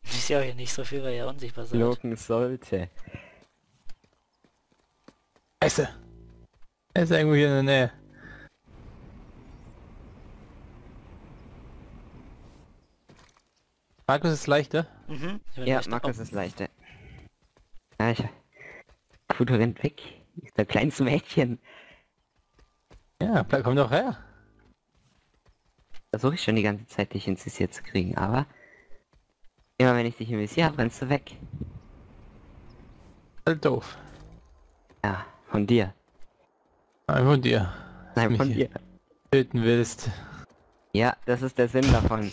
Ich sehe auch hier nicht so viel, weil ja unsichtbar seid. Locken sollte. Scheiße! Er ist irgendwo hier in der Nähe. Markus ist leichter? Mhm. Ja, Markus ist leichter. Ja, ich... Futur rennt weg. Ist der kleinste Mädchen. Ja, komm doch her. Versuche ich schon die ganze Zeit, dich ins Visier zu kriegen, aber... immer wenn ich dich im Visier habe, rennst du weg. Halt doof. Ja, von dir. Nein, von dir. Nein, von dir. Töten willst. Ja, das ist der Sinn davon.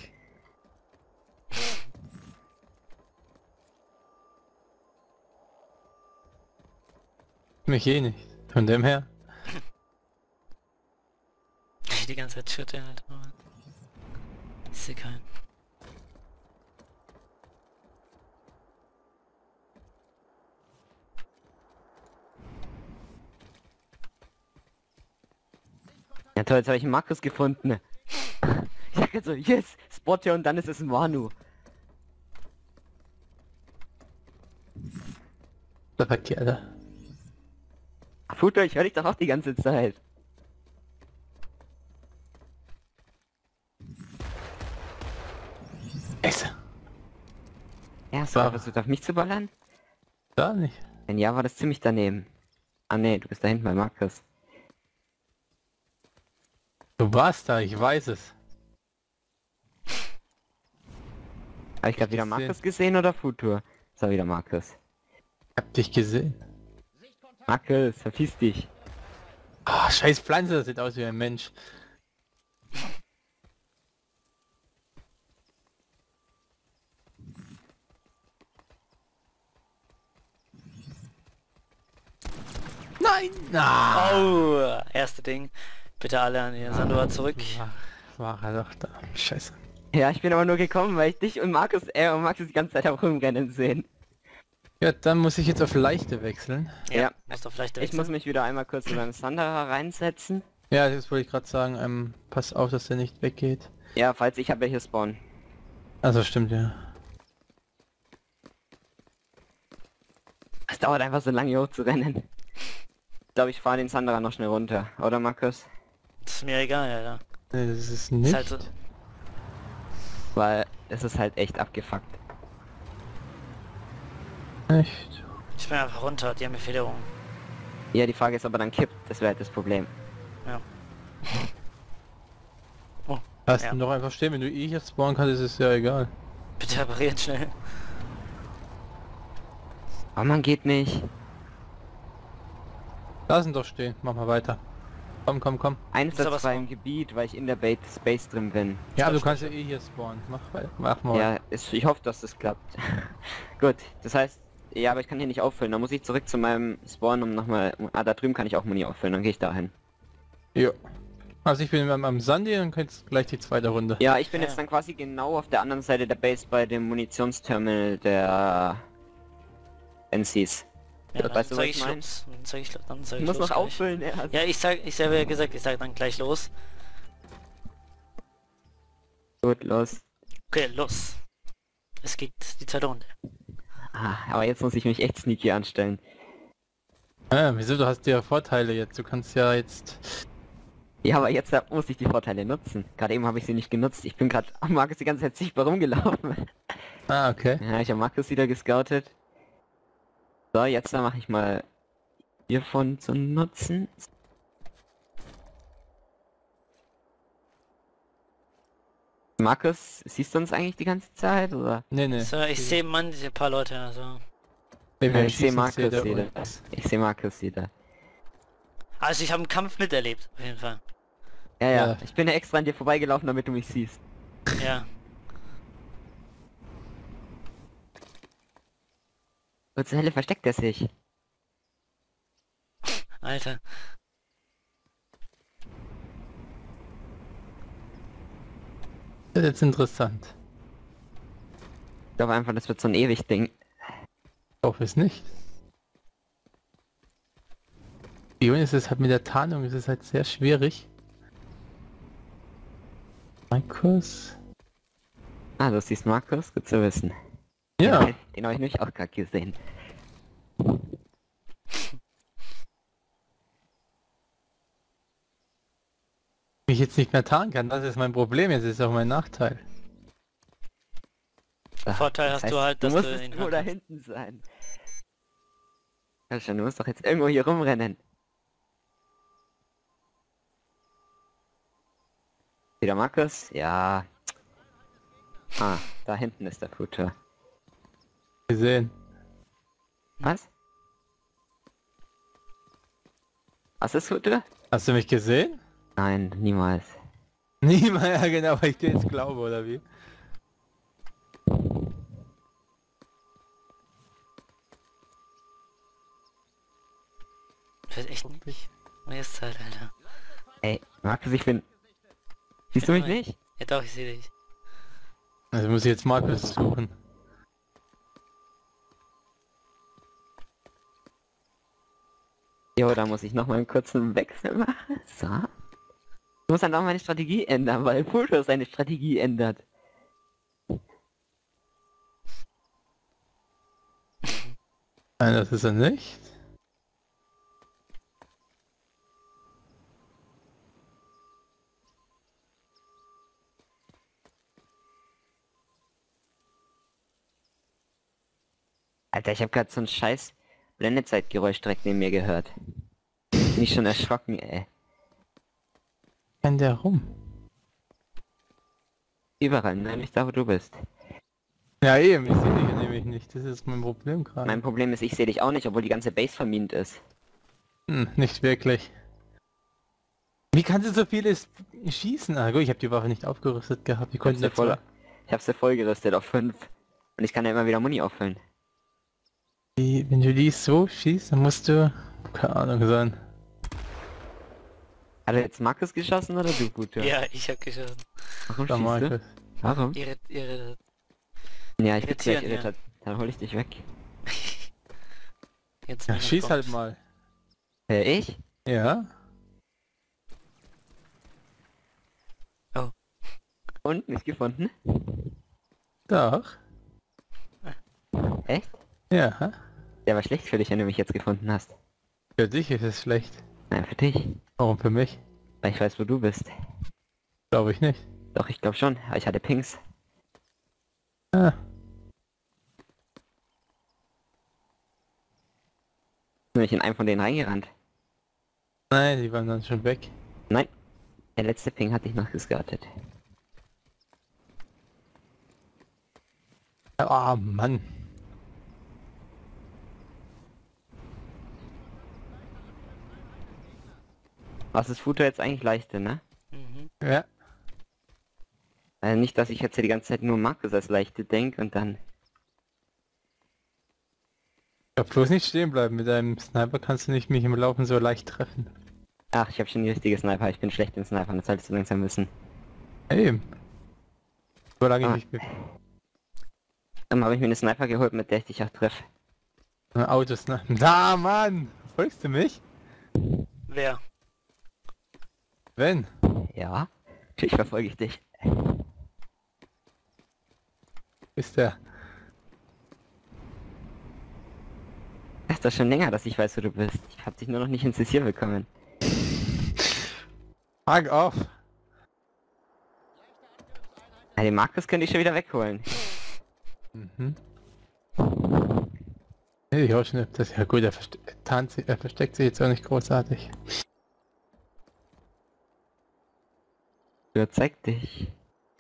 Mich eh nicht. Von dem her. Die ganze Zeit schütteln, halt. Ich sehe keinen. Ja toll, jetzt habe ich einen Markus gefunden. Ich sag jetzt so, yes, Spot hier und dann ist es ein Manu. Da verkehrt er. Futur, ich höre dich doch auch die ganze Zeit. Hast du mal versucht, auf mich zu ballern? Gar nicht. Wenn ja, war das ziemlich daneben. Ah ne, du bist da hinten bei Markus. Du warst da, ich weiß es. Habe ich gerade wieder Markus gesehen oder Futur? Das war wieder Markus. Ich hab dich gesehen. Markus, verpiss dich. Ah, scheiß Pflanze, das sieht aus wie ein Mensch. Nein! Ah. Oh, erste Ding. Bitte alle an den Sandor zurück. War er doch da. Scheiße. Ja, ich bin aber nur gekommen, weil ich dich und Markus, die ganze Zeit auch rumrennen sehen. Ja, dann muss ich jetzt auf leichte wechseln. Ja, musst auf leichte wechseln. Ich muss mich wieder einmal kurz in meinen Sandor reinsetzen. Ja, das wollte ich gerade sagen. Pass auf, dass der nicht weggeht. Ja, falls ich habe welche spawnen. Also stimmt, ja. Es dauert einfach so lange, hier hoch zu rennen. Ich glaube, ich fahre den Sandra noch schnell runter, oder Markus? Das ist mir egal, Alter. Nee, das ist nicht. Das ist halt so. Weil es ist halt echt abgefuckt. Echt? Ich bin einfach runter, die haben eine Federung. Ja, die Frage ist, ob er dann kippt, das wäre halt das Problem. Ja. Oh. Lass ihn doch einfach stehen, wenn du eh jetzt spawnen kannst, ist es ja egal. Bitte repariert schnell. Oh, man geht nicht. Lass ihn doch stehen, mach mal weiter. Komm, komm, komm. Eines der zwei im Gebiet, weil ich in der Base drin bin. Ja, aber du kannst ja eh hier spawnen. Mach mal. Ja, ich hoffe, dass das klappt. Gut, das heißt, Ja, aber ich kann hier nicht auffüllen. Da muss ich zurück zu meinem Spawn, um nochmal... Ah, da drüben kann ich auch Muni auffüllen. Dann gehe ich dahin. Ja. Also ich bin am Sandy und jetzt gleich die zweite Runde. Ja, ich bin jetzt dann quasi genau auf der anderen Seite der Base bei dem Munitionsterminal der NCs. Ja, weißt du, was ich meine? Ich muss noch auffüllen, also. Ja, ich selber ja gesagt, ich sag dann gleich los. Gut, los. Okay, los. Es geht die zweite Runde. Ah, aber jetzt muss ich mich echt sneaky anstellen. Ah, wieso? Du hast ja Vorteile jetzt. Du kannst ja jetzt... Ja, aber jetzt muss ich die Vorteile nutzen. Gerade eben habe ich sie nicht genutzt. Ich bin gerade am Markus die ganze Zeit sichtbar rumgelaufen. Ah, okay. Ja, ich habe Markus wieder gescoutet. So, jetzt mache ich mal hiervon zu nutzen. Markus, siehst du uns eigentlich die ganze Zeit, oder? Nee, nee. So, ich sehe manche paar Leute, also... Ja, ich sehe Markus wieder. Ich sehe Markus wieder. Also ich habe einen Kampf miterlebt, auf jeden Fall. Ja, ja, ja. Ich bin ja extra an dir vorbeigelaufen, damit du mich siehst. Ja. Wo zur Hölle versteckt er sich? Alter. Das ist jetzt interessant. Ich glaube einfach, das wird so ein ewig Ding. Ich hoffe es nicht. Die Union ist es halt mit der Tarnung, ist es halt sehr schwierig. Markus. Ah, du siehst Markus, gut zu wissen. Ja. Den habe ich nämlich auch gerade gesehen. Mich jetzt nicht mehr tarnen kann, das ist mein Problem, jetzt ist auch mein Nachteil. Vorteil hast du halt, dass du irgendwo da hinten sein. Ja schon, du musst doch jetzt irgendwo hier rumrennen. Wieder Markus? Ja. Ah, da hinten ist der Futur. Gesehen. Was? Was ist Futur? Hast du mich gesehen? Nein, niemals. Niemals, ja genau, weil ich dir jetzt glaube, oder wie? Ich weiß echt nicht. Mir ist Zeit, Alter. Ey, Markus, ich bin... Siehst du mich nicht? Ja doch, ich sehe dich. Also muss ich jetzt Markus suchen. Jo, da muss ich nochmal einen kurzen Wechsel machen. So. Ich muss dann auch meine Strategie ändern, weil Futur seine Strategie ändert. Nein, das ist er nicht. Alter, ich habe gerade so ein scheiß Planetzeitgeräusch direkt neben mir gehört. Bin ich schon erschrocken, ey. Kann der rum? Überall, nämlich da, wo du bist. Ja eben, ich sehe dich nämlich nicht. Das ist mein Problem gerade. Mein Problem ist, ich sehe dich auch nicht, obwohl die ganze Base vermint ist. Hm, nicht wirklich. Wie kannst du so vieles schießen? Ah gut, ich habe die Waffe nicht aufgerüstet gehabt. Ich habe sie voll gerüstet auf 5. Und ich kann ja immer wieder Muni auffüllen. Wenn du die so schießt, dann musst du... keine Ahnung sein. Hat er jetzt Markus geschossen oder du, Futur? Ja, ich hab geschossen. Warum schießt Markus? Warum? Ja, ich bin gleich irritiert. Dann hol ich dich weg. Jetzt ja, schieß halt mal. Ich? Ja. Oh. Und? Nicht gefunden? Doch. Echt? Ja. Der war schlecht für dich, wenn du mich jetzt gefunden hast. Für dich ist es schlecht. Nein, für dich. Warum für mich? Weil ich weiß, wo du bist. Glaube ich nicht. Doch, ich glaube schon. Aber ich hatte Pings. Ah. Bin ich in einen von denen reingerannt? Nein, die waren dann schon weg. Nein. Der letzte Ping hatte ich noch gescoutet. Oh Mann. Was ist Futur jetzt eigentlich leichter, ne? Mhm. Ja. Also nicht, dass ich jetzt hier die ganze Zeit nur Markus als leichte denke und dann... Ich bloß nicht stehen bleiben, mit deinem Sniper kannst du nicht mich im Laufen so leicht treffen. Ach, ich habe schon die richtige Sniper, ich bin schlecht im Sniper, das solltest du langsam wissen. Eben. So lange ich nicht bin. Dann habe ich mir eine Sniper geholt, mit der ich dich auch treffe. Ein Autosniper. Na Mann! Folgst du mich? Wer? Wenn? Ja? Natürlich verfolge ich dich. Ist der? Das ist doch schon länger, dass ich weiß, wo du bist. Ich hab dich nur noch nicht ins Visier bekommen. Hang auf! Ja, den Markus könnte ich schon wieder wegholen. Mhm. Nee, ich auch schon, das ist ja gut, er versteckt sich jetzt auch nicht großartig. Ja, zeig dich.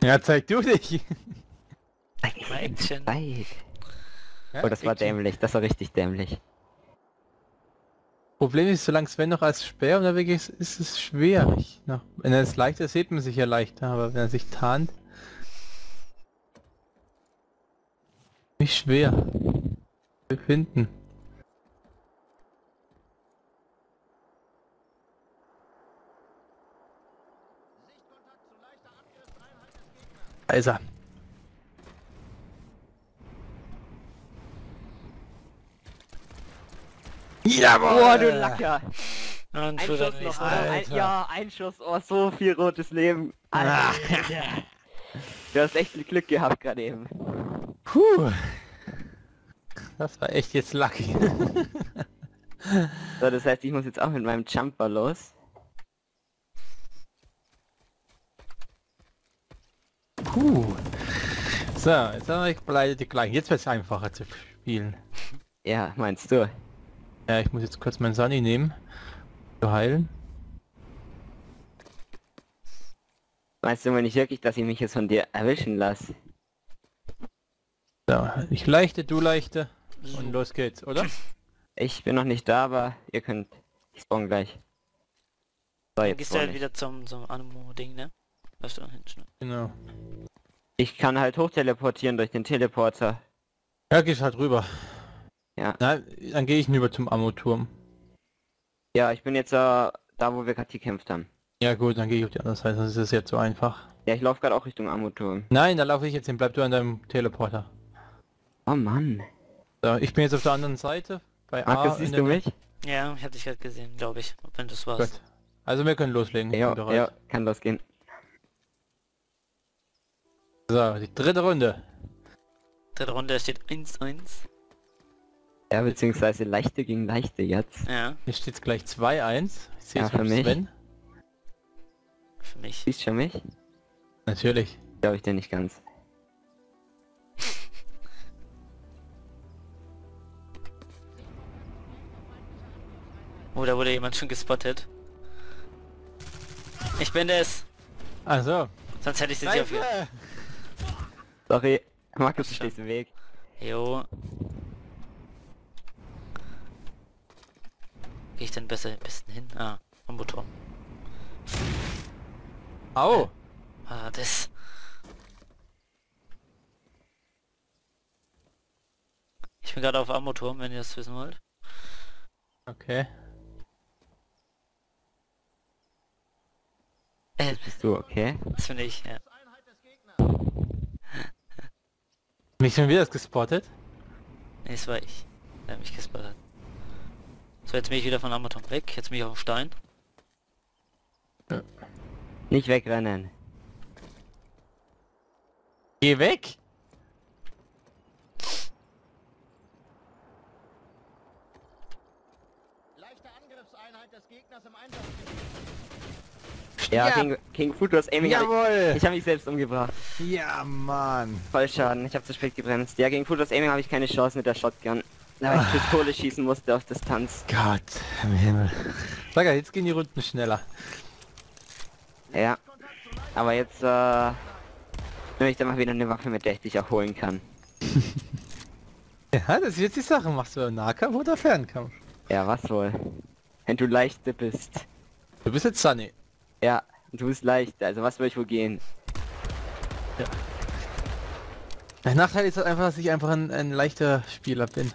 Ja, zeig du dich! Zeig dich mal Action. Oh, das war dämlich, das war richtig dämlich. Problem ist, solange Sven noch als Speer unterwegs ist es schwierig. Wenn er es leicht ist, sieht man sich ja leichter, aber wenn er sich tarnt... Nicht schwer. Finden. Also. Jawohl! Boah, du Lacker! Ein Schuss noch, ja, ein Schuss, oh, so viel rotes Leben. Alter. Du hast echt Glück gehabt gerade eben. Puh. Das war echt jetzt lucky. So, das heißt, ich muss jetzt auch mit meinem Jumper los. Puh. So, jetzt habe ich beleidigt die gleichen. Jetzt wird es einfacher zu spielen. Ja, meinst du? Ja, ich muss jetzt kurz meinen Sunny nehmen, zu heilen. Meinst du mal nicht wirklich, dass ich mich jetzt von dir erwischen lasse? So, ich leichte, du leichte und los geht's, oder? Ich bin noch nicht da, aber ihr könnt... Ich spawn gleich. So, jetzt gehst du halt wieder zum Animo-Ding, ne? Läufst du dann hin, schnell. Genau. Ich kann halt hochteleportieren durch den Teleporter. Ja, gehst halt rüber. Ja. Na, dann gehe ich hinüber zum Ammo-Turm. Ja, ich bin jetzt da, wo wir gerade gekämpft haben. Ja gut, dann gehe ich auf die andere Seite, sonst ist es jetzt so einfach. Ja, ich laufe gerade auch Richtung Ammo-Turm. Nein, da laufe ich jetzt hin, bleib du an deinem Teleporter. Oh Mann. So, ich bin jetzt auf der anderen Seite. Bei Markus, siehst du mich? Ja, ich hab dich gerade gesehen, glaube ich. Wenn das war's. Gut. Also wir können loslegen. Ja, ja, kann losgehen. So, die dritte Runde. Dritte Runde steht 1-1. Ja, beziehungsweise leichte gegen leichte jetzt. Ja. Hier steht's gleich 2-1. Ich sehe es für mich. Sven. Für mich. Siehst du schon mich? Natürlich. Glaube ich dir nicht ganz. Oh, da wurde jemand schon gespottet. Ich bin es! Also. Sonst hätte ich sie hier. Sorry, Markus, du stehst im Weg. Jo. Gehe ich denn besser besten hin? Ah, am Motor. Au! Ah, das. Ich bin gerade auf Ammo-Turm, wenn ihr das wissen wollt. Okay. Bist du okay? Das bin ich, ja. Mich schon wieder das gespottet? Nee, es war ich. Der hat mich gespottet. So, jetzt bin ich wieder von Ammo-Turm weg. Jetzt bin ich auf dem Stein. Ja. Nicht wegrennen. Geh weg! Leichte Angriffseinheit des Gegners im Einsatz. Ja, ja. King Futur ist aiming. Jawohl! Ich habe mich selbst umgebracht. Ja, Mann. Voll Schaden, ich habe zu spät gebremst. Ja, gegen Futurs aiming habe ich keine Chance mit der Shotgun. Da ich Pistole schießen musste auf Distanz. Gott im Himmel. Sag ja, jetzt gehen die Runden schneller. Ja, aber jetzt nehme ich dann mal wieder eine Waffe, mit der ich dich auch holen kann. Ja, das ist jetzt die Sache. Machst du im Nahkampf oder Fernkampf? Ja, was wohl? Wenn du leichte bist. Du bist jetzt Sunny. Ja, und du bist leicht. Also was will ich wohl gehen? Ja. Der Nachteil ist halt einfach, dass ich einfach ein leichter Spieler bin.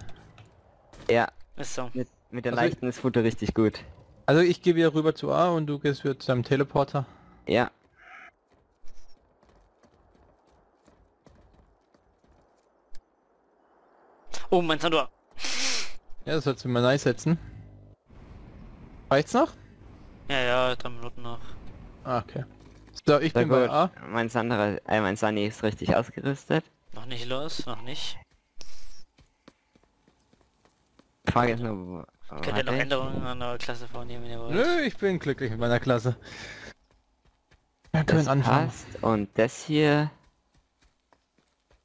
Ja. Ist so. Mit der leichten ist Futur richtig gut. Also ich gehe wieder rüber zu A und du gehst wieder zu deinem Teleporter. Ja. Oh, mein Sandor. Ja, das sollst du mal nice setzen. Reicht's noch? Ja, ja, 3 Minuten noch. Ah, okay. So, ich bin bei A. Mein Sandra, mein Sunny ist richtig ausgerüstet. Noch nicht los, noch nicht. Frage ist nur... Könnt ihr noch Änderungen an eurer Klasse vornehmen, wenn ihr wollt? Nö, ich bin glücklich mit meiner Klasse. Wir können anfangen. Passt. Und das hier...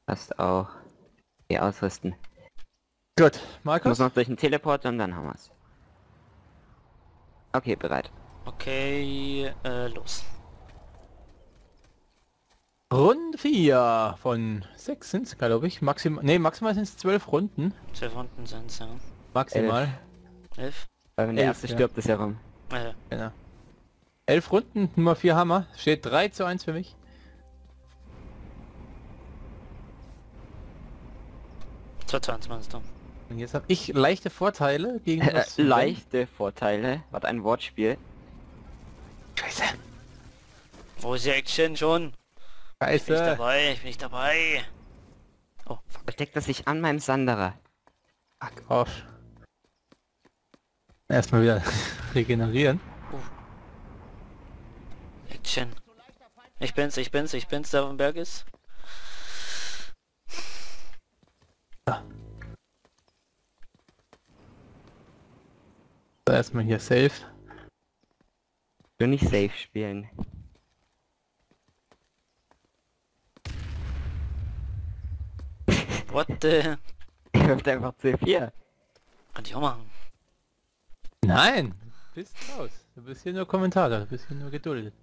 passt auch. Hier ausrüsten. Gut, Markus? Muss noch durch den Teleporter und dann haben wir's. Okay, bereit. Okay, los. Runde 4 von 6 sind es, glaube ich. Maximal, nee, maximal sind es 12 Runden. 12 Runden sind es, ja. Maximal. 11. Weil wenn der erste stirbt, ist ja rum. Ja. Genau. 11 Runden, Nummer 4 Hammer. Steht 3:1 für mich. Und jetzt habe ich leichte Vorteile gegen das leichte Vorteile? Was ein Wortspiel. Scheiße. Wo ist die Action schon? Scheiße. Ich bin nicht dabei, ich bin nicht dabei. Oh, versteckt das sich an meinem Sanderer. Fuck off. Erstmal wieder regenerieren. Action. Ich bin's, der auf dem Berg ist. So, erstmal hier safe. Du nicht safe spielen. What the? Ich hab einfach C4. Kann ich auch machen. Nein! Du bist raus. Du bist hier nur Kommentator, du bist hier nur geduldet.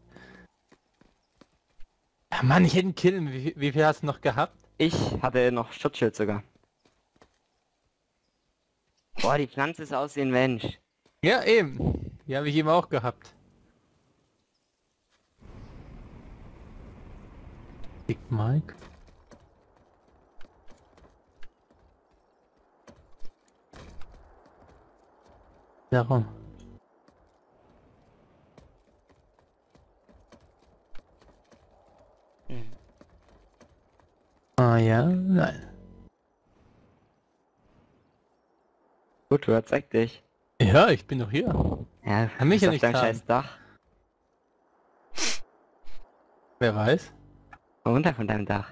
Ja, Mann, ich hätte einen Kill. Wie viel hast du noch gehabt? Ich hatte noch Schutzschild sogar. Boah, die Pflanze ist aus dem Mensch. Ja, eben. Die habe ich eben auch gehabt. Big Mike. Darum. Ah ja, nein. Gut, du zeig dich. Ja, ich bin doch hier. Ja, kann mich ja nicht auf dein scheiß Dach. Wer weiß? Komm runter von deinem Dach.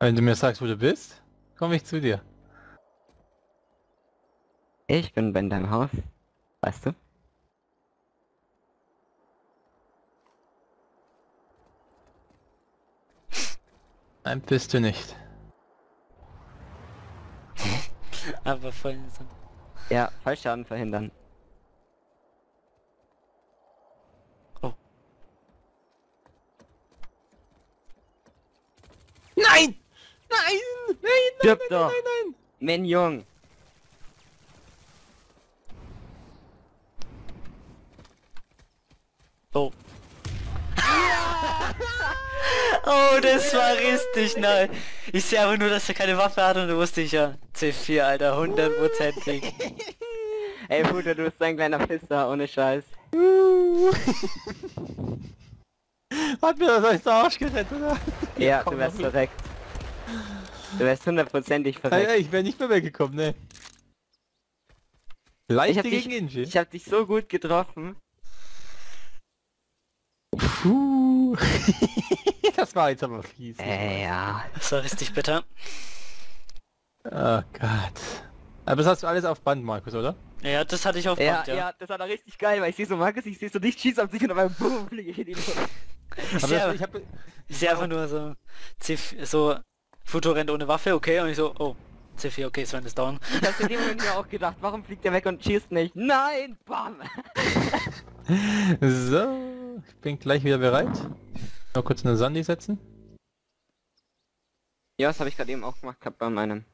Wenn du mir sagst, wo du bist, komme ich zu dir. Ich bin bei deinem Haus. Weißt du? Nein, bist du nicht. Aber voll... ja, Fallschaden verhindern. Oh. Nein! Nein! Nein! Nein! Nein! Nein! Nein! Mein Jung! Oh. Oh, das war richtig nice. Ich sehe aber nur, dass er keine Waffe hat und du wusste ich ja. C4, Alter, 100%ig. Ey, Futur, du bist ein kleiner Pisser, ohne Scheiß. Hat mir das euch Arsch gerettet, oder? Ja, komm, du wärst verreckt. Du wärst 100%ig verreckt. Ja, ich wäre nicht mehr weggekommen, ne? Leichte gegen Inji. Ich hab dich so gut getroffen. Puh. Das war jetzt aber fies. Ja. Das war richtig bitter. Oh Gott. Aber das hast du alles auf Band, Markus, oder? Ja, das hatte ich auf Band, ja. Ja, das war da richtig geil, weil ich sehe so Markus, ich sehe so dich, schieß auf dich und auf einmal boom, fliege ich in die Luft. Ich sehe einfach nur so, C4, so, Futur rennt ohne Waffe, okay, und ich so, oh, C4, okay, Sven ist down. Ich hab's in dem Moment mir auch gedacht, warum fliegt der weg und schießt nicht? Nein, bam! So, ich bin gleich wieder bereit. Noch kurz eine Sandy setzen. Ja, das habe ich gerade eben auch gemacht, bei meinem.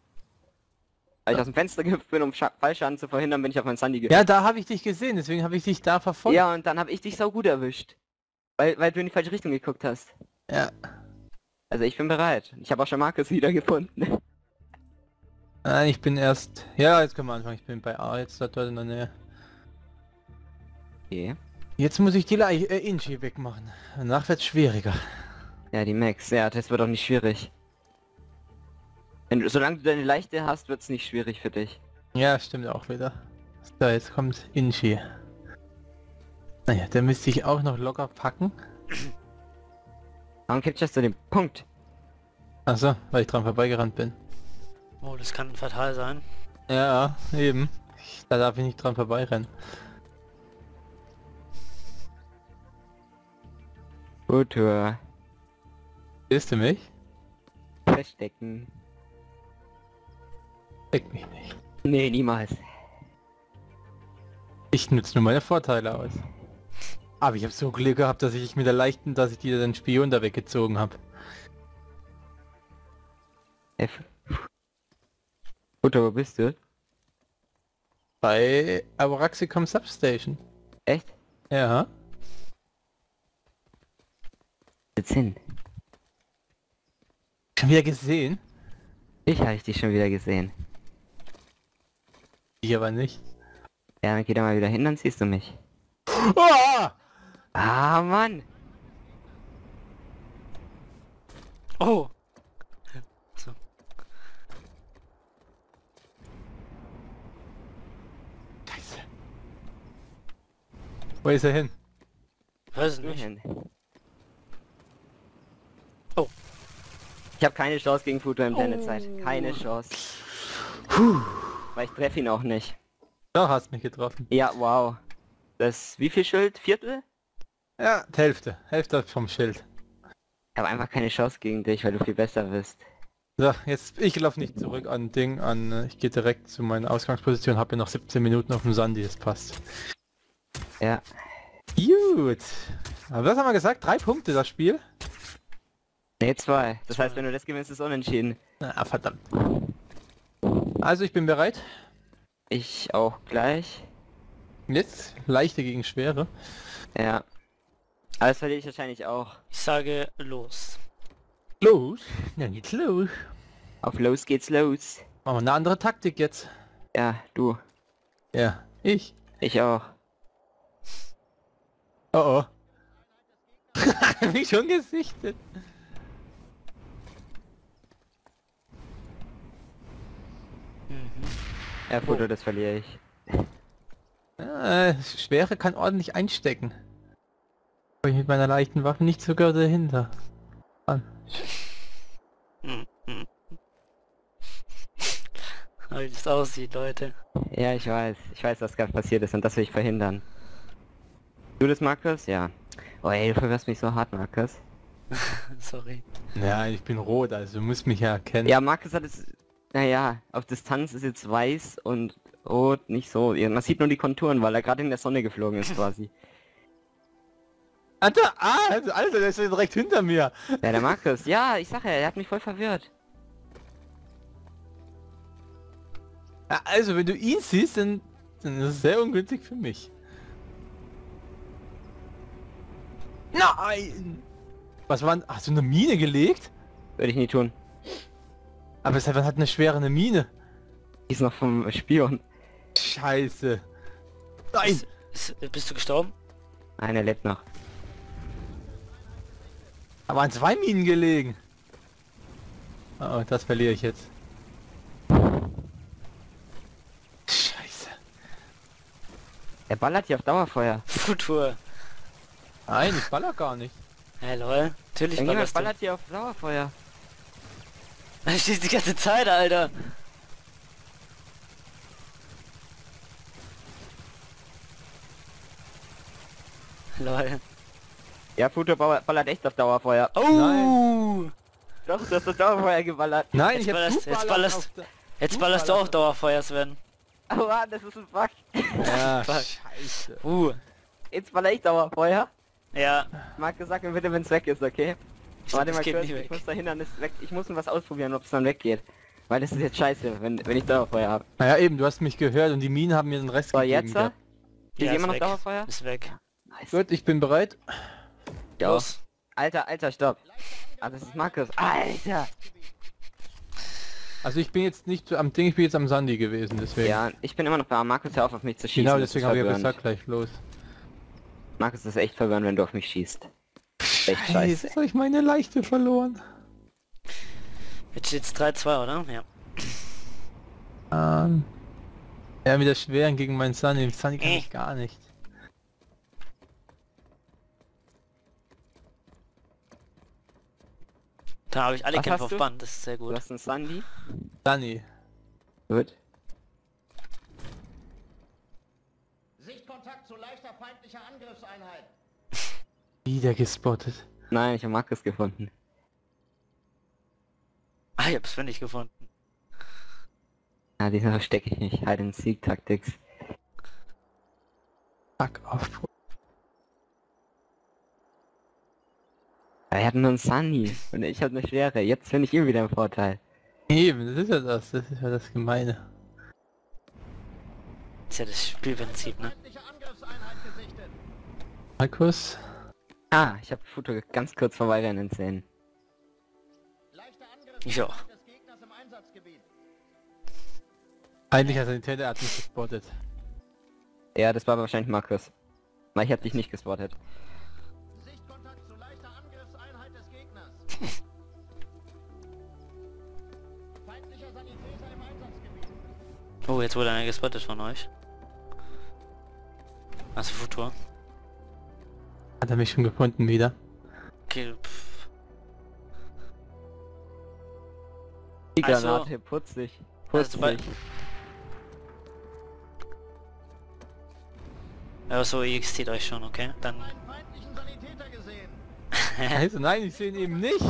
Als ich aus dem Fenster gehüpft bin, um Fallschaden zu verhindern, bin ich auf meinen Sandy gehüpft. Ja, da habe ich dich gesehen, deswegen habe ich dich da verfolgt. Ja, und dann habe ich dich so gut erwischt. Weil du in die falsche Richtung geguckt hast. Ja. Also ich bin bereit. Ich habe auch schon Markus wiedergefunden. Ich bin erst... Ja, jetzt können wir anfangen. Ich bin bei A jetzt, da dort in der Nähe. Okay. Jetzt muss ich die Inchi wegmachen. Danach wird's schwieriger. Ja, die Max. Ja, das wird auch nicht schwierig. Wenn, solange du deine Leichte hast, wird's nicht schwierig für dich. Ja, stimmt auch wieder. So, jetzt kommt Inchi. Naja, der müsste ich auch noch locker packen. Warum capturst du den Punkt? Achso, weil ich dran vorbeigerannt bin. Oh, das kann fatal sein. Ja, eben. Da darf ich nicht dran vorbeirennen. Futur. Siehst du mich? Verstecken. Versteck mich nicht. Nee, niemals. Ich nutze nur meine Vorteile aus. Aber ich habe so Glück gehabt, dass ich mit der Leichten, dass ich dir den Spion da weggezogen habe. F. Futur, wo bist du? Bei Auraxicom Substation. Echt? Ja. Jetzt hin. Schon wieder gesehen? Ich habe dich schon wieder gesehen. Ich aber nicht. Ja, dann geh da mal wieder hin, dann siehst du mich. Oh! Ah, Mann! Oh! So. Scheiße. Wo ist er hin? Weiß ich nicht. Oh. Ich habe keine Chance gegen Futur im PlanetSide. Keine Chance. Puh. Weil ich treffe ihn auch nicht. Du hast mich getroffen. Ja, wow. Das wie viel Schild? Viertel? Ja, die Hälfte. Hälfte vom Schild. Ich habe einfach keine Chance gegen dich, weil du viel besser bist. So, jetzt ich laufe nicht zurück an Ding an. Ich gehe direkt zu meiner Ausgangsposition. Habe ja noch 17 Minuten auf dem Sandy. Das passt. Ja. Gut. Aber was haben wir gesagt? 3 Punkte das Spiel? Ne, 2. Das heißt, wenn du das gewinnst, ist unentschieden. Ah, verdammt. Also ich bin bereit. Ich auch gleich. Jetzt? Leichte gegen Schwere. Ja. Aber das verliere ich wahrscheinlich auch. Ich sage los. Los? Na geht's los. Auf los geht's los. Machen wir eine andere Taktik jetzt. Ja, du. Ja, ich. Ich auch. Oh oh. Wie schon gesichtet. Ja, Foto, das verliere ich. Schwere kann ordentlich einstecken. Weil ich mit meiner leichten Waffe nicht sogar dahinter. An. Wie das aussieht, Leute. Ja, ich weiß. Ich weiß, was gerade passiert ist und das will ich verhindern. Du das, Markus? Ja. Oh ey, du verwirrst mich so hart, Markus. Sorry. Ja, ich bin rot, also du musst mich ja erkennen. Ja, Markus hat es... Naja, auf Distanz ist jetzt weiß und rot nicht so. Man sieht nur die Konturen, weil er gerade in der Sonne geflogen ist quasi. Alter, Alter, der ist direkt hinter mir. Ja, der Markus. Ja, ich sag ja, er hat mich voll verwirrt. Ja, also, wenn du ihn siehst, dann ist es sehr ungünstig für mich. Nein! Was war denn? Hast du eine Mine gelegt? Würde ich nie tun. Aber es hat eine schwere Mine. Die ist noch vom Spion. Scheiße. Nein! Bist du gestorben? Nein, er lebt noch. Aber an 2 Minen gelegen. Oh, das verliere ich jetzt. Scheiße. Er ballert hier auf Dauerfeuer. Futur. Nein, ich baller gar nicht. Hey, lol. Natürlich ballerst du. Ballert hier auf Dauerfeuer. Er schießt die ganze Zeit, Alter! Lol. Ja, Futur ballert echt auf Dauerfeuer. Oh! Nein. Doch, du hast auf Dauerfeuer geballert. Nein, jetzt ich ballerst, jetzt ballerst du auch Dauerfeuer, Sven. Aua, das ist ein Bug. Ja, Fuck. Scheiße. Jetzt baller ich Dauerfeuer. Ja. Markus, sag mir bitte, wenn's weg ist, okay? Warte mal kurz, ich muss da Hindernis weg. Ich muss was ausprobieren, ob es dann weggeht. Weil das ist jetzt scheiße, wenn ich Dauerfeuer habe. Naja eben, du hast mich gehört und die Minen haben mir den Rest gegeben. Jetzt? Ja, ist immer noch weg. Dauerfeuer? Ist weg. Nice. Gut, ich bin bereit. Los. Alter, stopp. Ah, das ist Markus. Alter! Also ich bin jetzt nicht am Ding, ich bin jetzt am Sandy gewesen, deswegen. Ja, ich bin immer noch bei Markus, hör auf mich zu schießen. Genau, deswegen habe ich ja gesagt, gleich los. Markus, das ist echt verwirrend, wenn du auf mich schießt. Echt scheiße. Jetzt habe ich meine Leichte verloren. Jetzt steht's 3-2, oder? Ja. Ja, mit der Schweren gegen meinen Sunny. Sunny kann ich gar nicht. Da habe ich alle Kämpfe auf Band, das ist sehr gut. Du hast einen Sunny? Sunny. Gut. Sichtkontakt zu leichter feindlicher Angriffseinheit. Wieder gespottet. Nein, ich habe Markus gefunden. Ah, ich hab's nicht gefunden. Ja, diesen verstecke ich nicht. Halt in Sieg-Taktiks. Fuck off. Er hat nur einen Sunny und ich habe eine Schwere. Jetzt finde ich ihn wieder im Vorteil. Eben, das ist ja das Gemeine. Das ist ja das Spielprinzip, ne? Markus? Ah, ich habe Futur ganz kurz vorbeirennen sehen. Ich auch. Eigentlich hat er den Täter nicht gespottet. Ja, das war wahrscheinlich Markus. Weil ich hab dich nicht gespottet. Sichtkontakt zu leichter Angriffseinheit des Gegners. Feindlicher Sanitäter im Einsatzgebiet. Oh, jetzt wurde einer gespottet von euch. Also Futur. Hat er mich schon gefunden wieder? Okay, pff. Die Granate, putz dich. Putz dich. Ja, so ihr steht euch schon, okay? Dann... Also nein, ich sehe ihn eben nicht!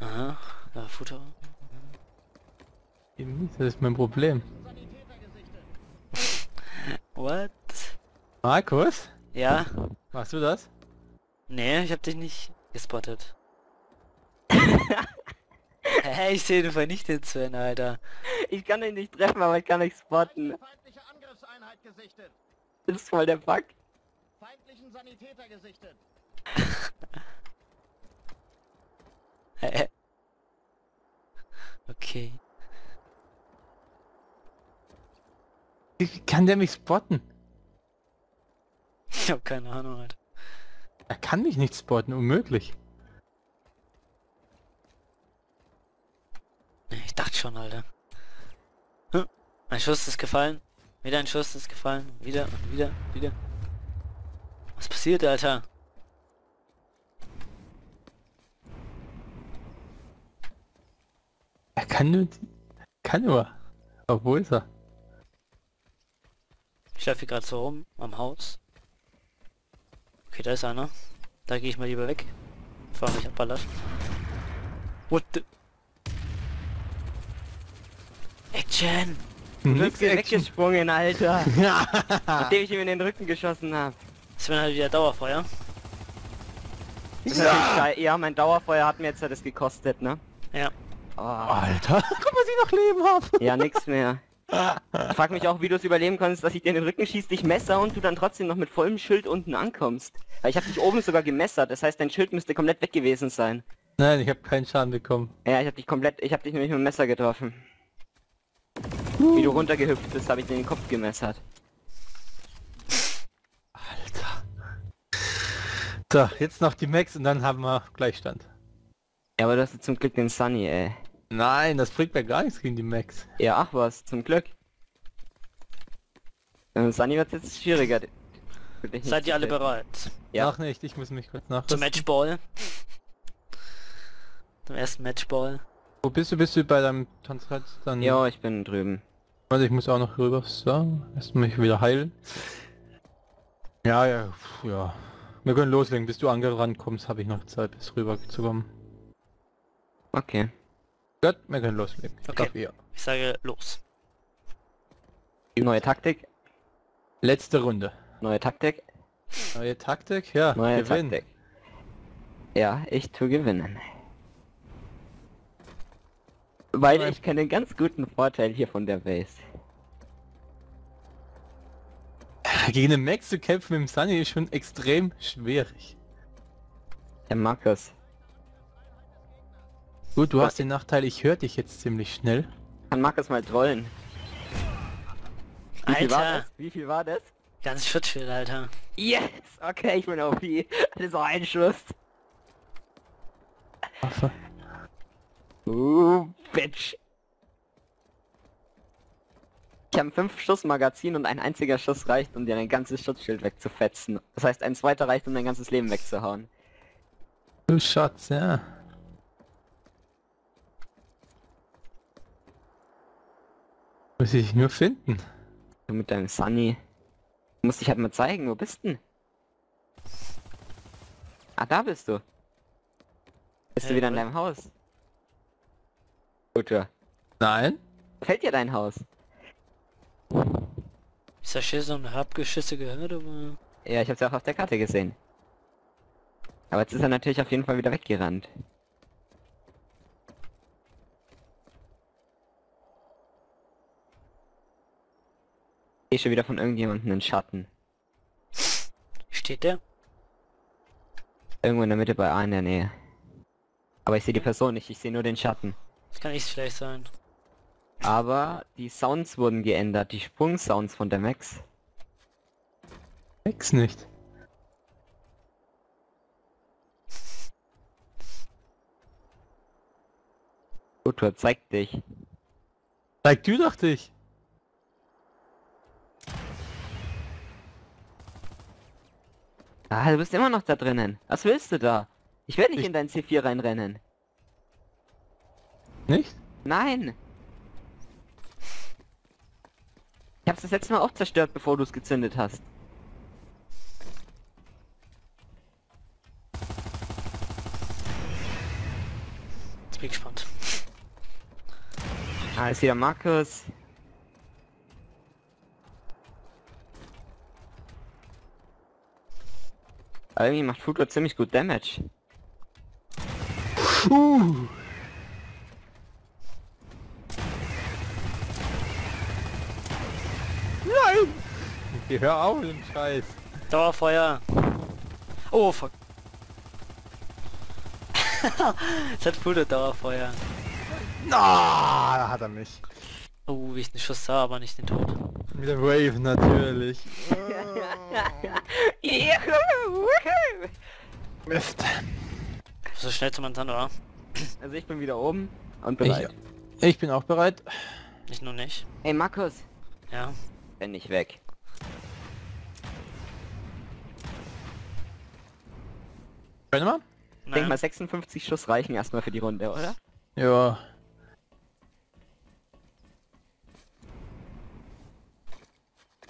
Aha, da Futter. Eben nicht, das ist mein Problem. What? Markus? Ja? Machst du das? Nee, ich hab dich nicht gespottet. Hey, ich sehe den vernichtet, Sven, Alter. Ich kann dich nicht treffen, aber ich kann dich spotten. Feindliche Angriffseinheit gesichtet. Das ist voll der Fuck. Feindlichen Sanitäter gesichtet. Okay. Wie kann der mich spotten? Ich hab keine Ahnung, Alter. Er kann mich nicht spotten, unmöglich. Ich dachte schon, Alter. Ein Schuss ist gefallen. Wieder ein Schuss ist gefallen. Wieder und wieder, wieder. Was passiert, Alter? Er kann nur... Obwohl ist er. Ich laufe hier gerade so rum, am Haus. Okay, da ist einer. Da gehe ich mal lieber weg. Bevor er mich abballert. What the... Action! Du bist weggesprungen, Alter! Nachdem ich ihm in den Rücken geschossen habe. Das war halt wieder Dauerfeuer. Ja. Ja, mein Dauerfeuer hat mir jetzt ja das gekostet, ne? Ja. Oh. Alter! Guck mal, sie noch Leben hab! Ja, nix mehr. Frag mich auch, wie du es überleben konntest, dass ich dir in den Rücken schießt, dich messer und du dann trotzdem noch mit vollem Schild unten ankommst. Weil ich habe dich oben sogar gemessert, das heißt dein Schild müsste komplett weg gewesen sein. Nein, ich habe keinen Schaden bekommen. Ja, ich habe dich komplett, ich habe dich nämlich mit dem Messer getroffen. Wie du runtergehüpft bist, habe ich dir den Kopf gemessert. Alter. So, jetzt noch die Max und dann haben wir Gleichstand. Ja, aber du hast zum Glück den Sunny, ey. Nein, das bringt mir gar nichts gegen die Max. Ja, ach was, zum Glück. Sunny wird jetzt schwieriger. Seid ihr alle bereit? Ja. Noch nicht, ich muss mich kurz nachrüsten. Zum Matchball. Zum ersten Matchball. Wo bist du? Bist du bei deinem Tanzrad dann? Ja, ich bin drüben. Also ich muss auch noch rüber, so. Erst mich wieder heilen. Ja, ja, ja. Wir können loslegen, bis du angerannt kommst, habe ich noch Zeit, bis rüber zu kommen. Okay. Gut, wir können loslegen. Okay. Ich sage los. Neue Taktik. Letzte Runde. Neue Taktik. Neue Taktik, ja. Neue Taktik. Ja, ich tue gewinnen. Weil ich kenne einen ganz guten Vorteil hier von der Base. Gegen den Max zu kämpfen mit dem Sunny ist schon extrem schwierig. Er mag das. Gut, du hast den Nachteil, ich höre dich jetzt ziemlich schnell. Kann Markus mal trollen. Alter! Wie viel war das? Ganz Schutzschild, Alter. Yes! Okay, ich bin OP. Das ist auch ein Schuss. Affe. Bitch. Ich habe 5 Schuss Magazin und ein einziger Schuss reicht, um dir dein ganzes Schutzschild wegzufetzen. Das heißt, ein zweiter reicht, um dein ganzes Leben wegzuhauen. Du Schatz, ja. Muss ich nur finden. Du mit deinem Sunny. Du musst dich halt mal zeigen, wo bist denn? Ah, da bist du. Bist du wieder in deinem Haus? Futur. Nein? Fällt dir dein Haus? Ist das hier so eine Abgeschüsse gehört, aber... Ja, ich hab's ja auch auf der Karte gesehen. Aber jetzt ist er natürlich auf jeden Fall wieder weggerannt. Ich schon wieder von irgendjemandem in Schatten. Steht der? Irgendwo in der Mitte bei A in der Nähe. Aber ich sehe die Person nicht, ich sehe nur den Schatten. Das kann nicht schlecht sein. Aber die Sounds wurden geändert, die Sprungsounds von der Max. Max nicht. Futur, zeig dich. Zeig du doch dich. Ah, du bist immer noch da drinnen. Was willst du da? Ich werde nicht in dein C4 reinrennen. Nicht? Nein. Ich hab's das letzte Mal auch zerstört, bevor du es gezündet hast. Jetzt bin ich gespannt. Ah, ist wieder Markus. Aber irgendwie macht Futur ziemlich gut Damage. Nein! Ich hör auf den Scheiß. Dauerfeuer. Oh fuck. Jetzt hat Futur Dauerfeuer. Na, da hat er mich. Oh, wie ich den Schuss sah, aber nicht den Tod. Mit der Wave natürlich. Mist. So schnell zu Montana, oder? Also ich bin wieder oben und bereit. Ich bin auch bereit. Ich nur nicht. Hey Markus. Ja? Bin nicht weg. Können wir? Ich denke mal 56 Schuss reichen erstmal für die Runde, oder? Ja.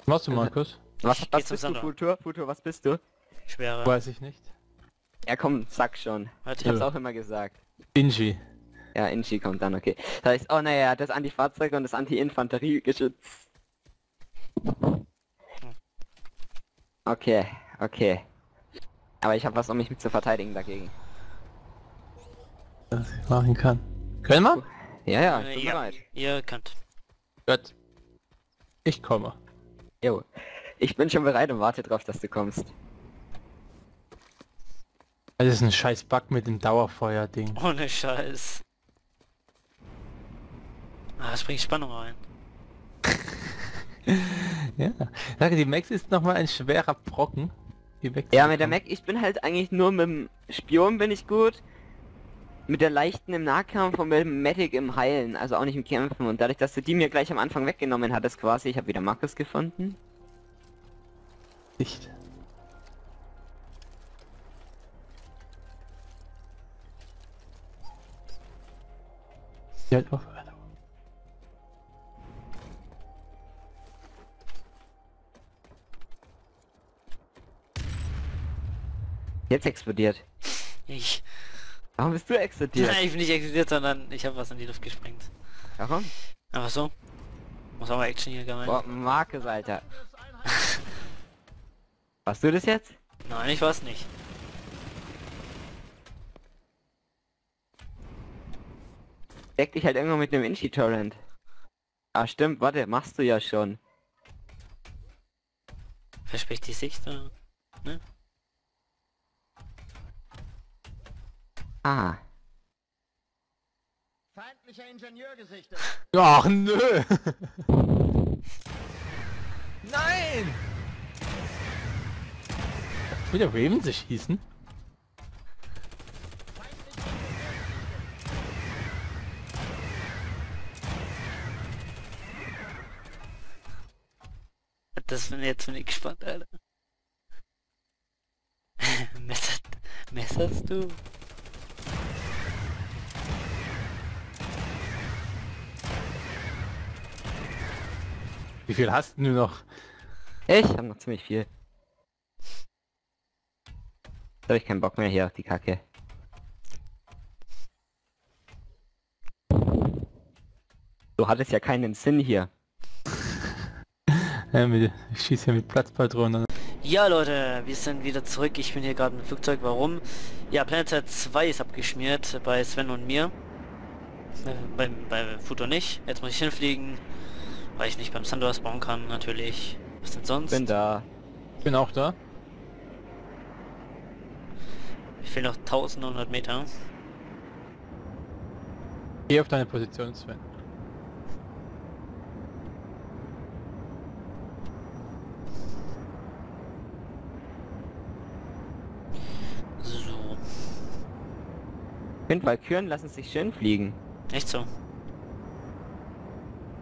Was du, Markus? Was bist du, Futur? Futur, was bist du? Schwerer. Weiß ich nicht. Ja komm, sag schon. Warte, ich hab's auch immer gesagt. Inji. Ja, Inji kommt dann, okay. Das heißt, oh naja, das Anti-Fahrzeuge und das Anti-Infanterie-Geschütz. Okay, okay. Aber ich habe was, um mich mit zu verteidigen dagegen. Was ich machen kann. Können wir? Ja, ja, ich bin bereit. Ihr könnt. Gut. Ich komme. Jo, ich bin schon bereit und warte drauf, dass du kommst. Das ist ein scheiß Bug mit dem Dauerfeuer-Ding. Ohne Scheiß. Ah, das bringt Spannung rein. Ja, sage, die Max ist nochmal ein schwerer Brocken. Ja, mit der Mac, ich bin halt eigentlich nur mit dem Spion bin ich gut. Mit der leichten im Nahkampf und mit dem Medic im Heilen, also auch nicht im Kämpfen. Und dadurch, dass du die mir gleich am Anfang weggenommen hattest quasi, ich habe wieder Markus gefunden. Nicht. Ja, doch. Jetzt explodiert. Ich. Warum bist du explodiert? Nein, ich bin nicht explodiert, sondern ich habe was in die Luft gesprengt. Warum? Einfach so. Muss aber Action hier gemein. Boah, Markus, Alter. Warst du das jetzt? Nein, ich war's nicht. Deck dich halt irgendwo mit einem Inchi-Torrent. Ah, stimmt, warte, machst du ja schon. Verspricht die Sicht, ne? Ah. Feindlicher Ingenieur gesichtet. Ach nö. Nein! Wieder Raven sich schießen? Das bin jetzt nicht gespannt, Alter. Messerst du? Wie viel hast du noch? Ich hab noch ziemlich viel. Da habe ich keinen Bock mehr hier auf die Kacke. Du hattest ja keinen Sinn hier. Ich schieße hier mit Platzpatronen. Ja Leute, wir sind wieder zurück. Ich bin hier gerade im Flugzeug. Warum? Ja, PlanetSide 2 ist abgeschmiert bei Sven und mir. Bei Futur nicht. Jetzt muss ich hinfliegen, weil ich nicht beim Sandwars bauen kann, natürlich. Was denn sonst? Bin da. Bin auch da. Ich fehlen noch 1100 Meter. Geh auf deine Position, Sven. Windwalküren lassen sich schön fliegen. Echt so.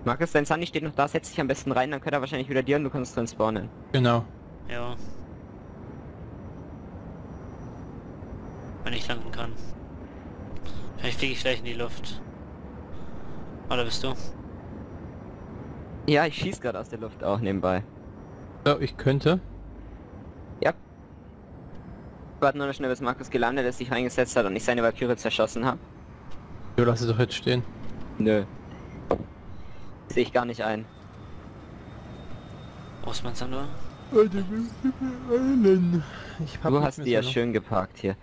Markus, dein Sunny steht noch da, setzt dich am besten rein, dann könnt er wahrscheinlich wieder dir und du kannst drin spawnen. Genau. Ja. Wenn ich landen kann. Vielleicht fliege ich gleich in die Luft. Oder bist du? Ja, ich schieß gerade aus der Luft auch nebenbei. Oh, ich könnte. Ja. Warten nur noch schnell, bis Markus gelandet ist, sich reingesetzt hat und ich seine Valkyrie zerschossen habe. Du lass es doch jetzt stehen. Nö. Sehe ich gar nicht ein. Brauchst man Sandor? Du hast die ja schön geparkt hier.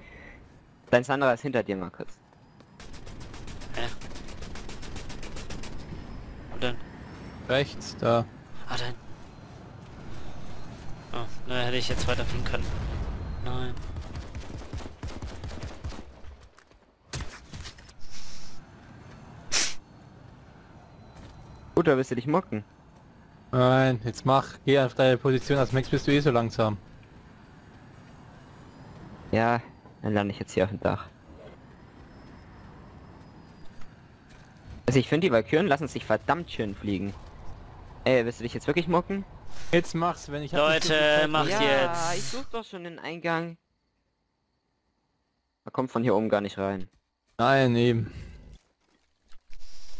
Dein Sandor ist hinter dir, Markus. Hä? Wo denn? Rechts, da. Ah, da. Oh, na, hätte ich jetzt weiterfliegen können. Nein. Gut, da willst du dich mocken. Nein, jetzt mach, geh auf deine Position, als Max bist du eh so langsam. Ja, dann lande ich jetzt hier auf dem Dach. Also ich finde, die Valkyren lassen sich verdammt schön fliegen. Ey, willst du dich jetzt wirklich mocken? Jetzt mach's, wenn ich... Leute, mach jetzt! Ja, ich such doch schon den Eingang. Man kommt von hier oben gar nicht rein. Nein, eben.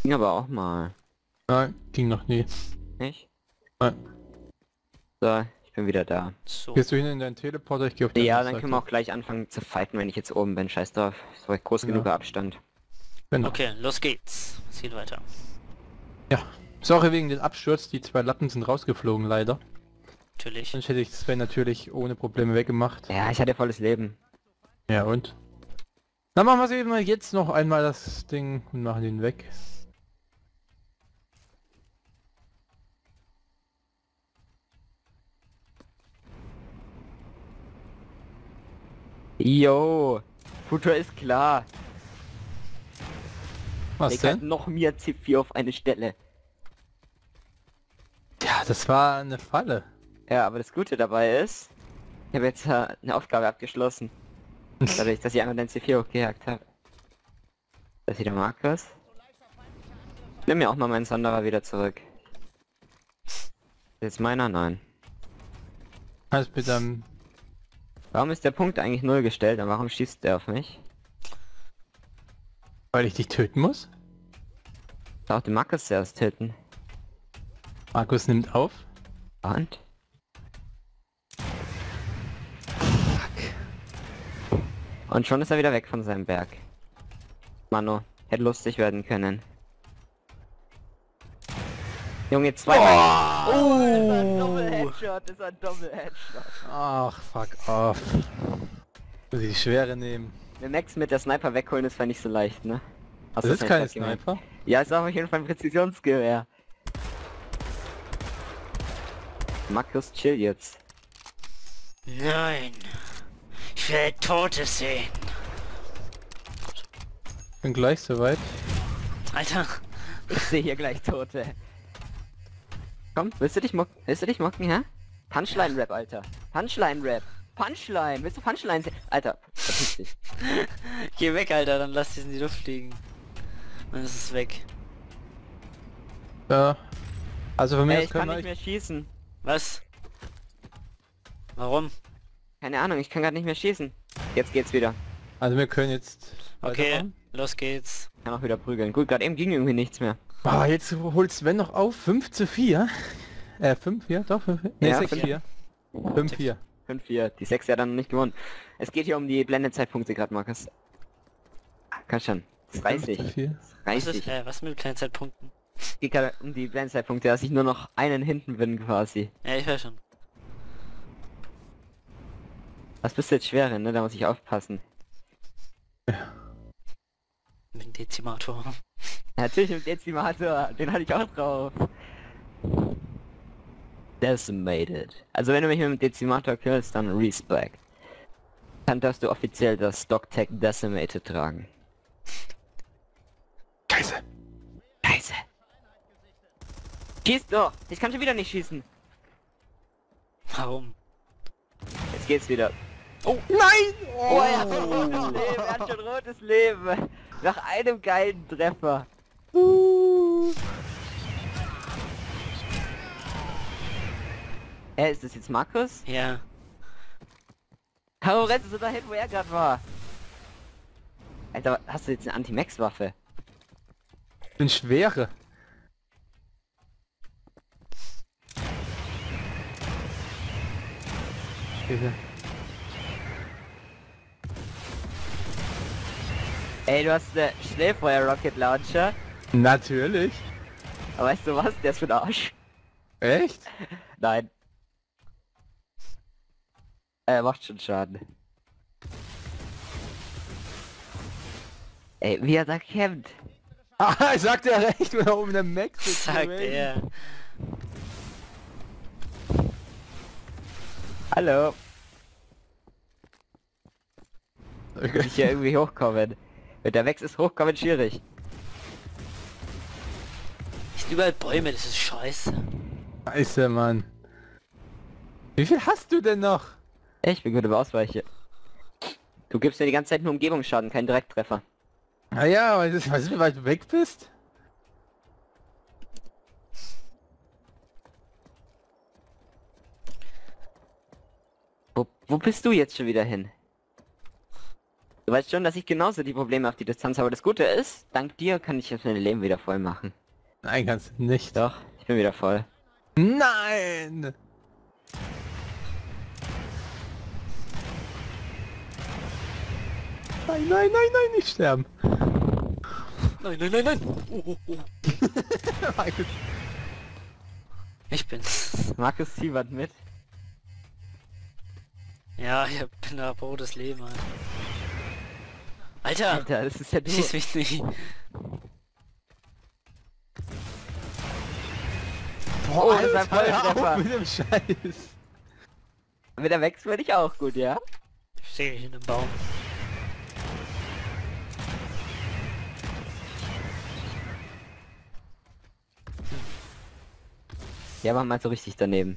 Ging aber auch mal. Nein, ging noch nie. Nicht? Nein. So, ich bin wieder da. So. Gehst du hin in deinen Teleporter? Ich geh auf den. Ja, dann können wir auch gleich anfangen zu fighten, wenn ich jetzt oben bin. Scheiß drauf. Das war groß genuger Abstand. Genau. Okay, los geht's. Es geht weiter. Ja. Sorry wegen den Absturz, die zwei Lappen sind rausgeflogen leider. Natürlich. Sonst hätte ich Sven natürlich ohne Probleme weggemacht. Ja, ich hatte volles Leben. Ja und? Dann machen wir es eben mal jetzt noch einmal das Ding und machen ihn weg. Yo, Futur ist klar. Was denn? Halt noch mehr C4 auf eine Stelle. Ja, das war eine Falle. Ja, aber das Gute dabei ist, ich habe jetzt eine Aufgabe abgeschlossen. Dadurch, dass ich einmal den C4 hochgejagt habe. Das ist wieder Markus. Ich nehme mir auch mal meinen Sonderer wieder zurück. Ist jetzt meiner? Nein. Was bitte? Warum ist der Punkt eigentlich 0 gestellt und warum schießt der auf mich? Weil ich dich töten muss? Ich darf den Markus zuerst töten. Markus nimmt auf. Und? Fuck. Und schon ist er wieder weg von seinem Berg. Mano, hätte lustig werden können. Junge, zweimal. Oh, oh, das war ein Doppel-Headshot, das war ein Doppel-Headshot. Ach, fuck off. Muss ich die Schwere nehmen. Wenn Max mit der Sniper wegholen, ist war nicht so leicht, ne? Hast das ist kein Sniper? Ja, es ist auf jeden Fall ein Präzisionsgewehr. Markus, chill jetzt. Nein. Ich will Tote sehen. Ich bin gleich soweit. Alter. Ich sehe hier gleich Tote. Komm, willst du dich mocken, hä? Punchline-Rap, Alter. Punchline-Rap. Punchline. Willst du Punchline sehen? Alter, verpiss dich. Geh weg, Alter, dann lass diesen in die Luft fliegen. Dann ist es weg. Ja. Also für mich ich kann nicht mehr schießen. Was? Warum? Keine Ahnung, ich kann gerade nicht mehr schießen. Jetzt geht's wieder. Also wir können jetzt... Okay, los geht's. Kann auch wieder prügeln. Gut, gerade eben ging irgendwie nichts mehr. Ah, jetzt holt Sven noch auf. 5:4. 5, ja, doch, 5, nee, ja, 6:4. 5:4. 5:4. Die 6 ja dann nicht gewonnen. Es geht hier um die Blended-Zeitpunkte gerade, Markus. Kann schon. 30. 30. Was ist, was mit Blended-Zeitpunkten? Es geht gerade um die Blended-Zeitpunkte, dass ich nur noch einen hinten bin quasi. Ja, ich höre schon. Was bist du jetzt schwerer, ne? Da muss ich aufpassen. Ja. Mit dem Dezimator. Natürlich mit dem Dezimator, den hatte ich auch drauf. Decimated. Also wenn du mich mit dem Dezimator killst, dann Respect. Dann darfst du offiziell das Dogtag Decimated tragen. Scheiße. Scheiße. Schieß doch! Ich kann schon wieder nicht schießen. Warum? Jetzt geht's wieder. Oh nein! Oh, er hat schon rotes Leben, er hat schon rotes Leben. Nach einem geilen Treffer. Ist das jetzt Markus? Ja. Karo, rennst du dahin, wo er gerade war? Alter, hast du jetzt eine Anti-Max-Waffe? Ich bin schwere. Ey, du hast eine Schnellfeuer-Rocket-Launcher? Natürlich. Aber weißt du was? Der ist für den Arsch. Echt? Nein. Er macht schon Schaden. Ey, wie er da kämpft. Ah, sagt er recht, wenn er oben der Max ist. Sagt er. Hallo. Ich kann hier irgendwie hochkommen. Mit der Max ist hochkommen schwierig. Ist überall Bäume, das ist scheiße. Scheiße, Mann. Wie viel hast du denn noch? Ich bin gut über Ausweiche. Du gibst mir die ganze Zeit nur Umgebungsschaden, keinen Direkttreffer. Naja, weißt du, wie weit du weg bist? Wo bist du jetzt schon wieder hin? Du weißt schon, dass ich genauso die Probleme auf die Distanz habe. Das Gute ist, dank dir kann ich jetzt mein Leben wieder voll machen. Nein, kannst du nicht. Doch, ich bin wieder voll. Nein! Nein, nein, nein, nein, nicht sterben! Nein, nein, nein, nein! Oh, oh, oh. Markus. Ich bin's. Markus, zieh was mit. Ja, ich bin da rotes Leben, Alter. Alter, das ist ja schieß mich nicht. Boah, Alter, das war mit dem Scheiß. Mit der Wechsel würde ich auch gut, ja? Ich stehe mich in einem Baum. Ja, mach mal so richtig daneben.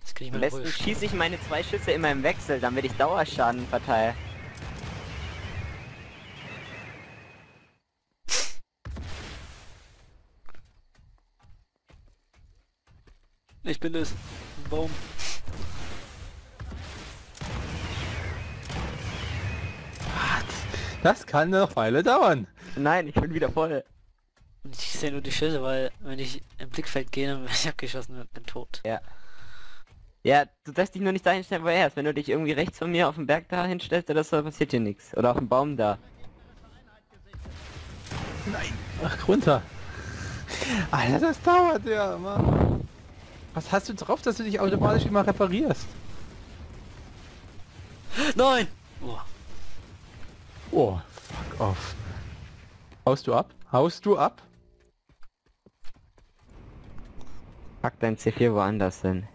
Das krieg ich mal. Am besten schieße ich meine 2 Schüsse immer im Wechsel, damit ich Dauerschaden verteile. Ich bin es. Baum. Das kann eine Weile dauern. Nein, ich bin wieder voll. Und ich sehe nur die Schüsse, weil wenn ich im Blickfeld gehe, dann werde ich abgeschossen und bin tot. Ja. Ja, du darfst dich nur nicht dahin stellen, wo er ist. Wenn du dich irgendwie rechts von mir auf dem Berg da hinstellst, dann passiert hier nichts. Oder auf dem Baum da. Nein. Ach, runter. Alter, das dauert ja, Mann. Was hast du drauf, dass du dich automatisch immer reparierst? Nein! Oh. Oh, fuck off. Haust du ab? Haust du ab? Pack dein C4 woanders hin.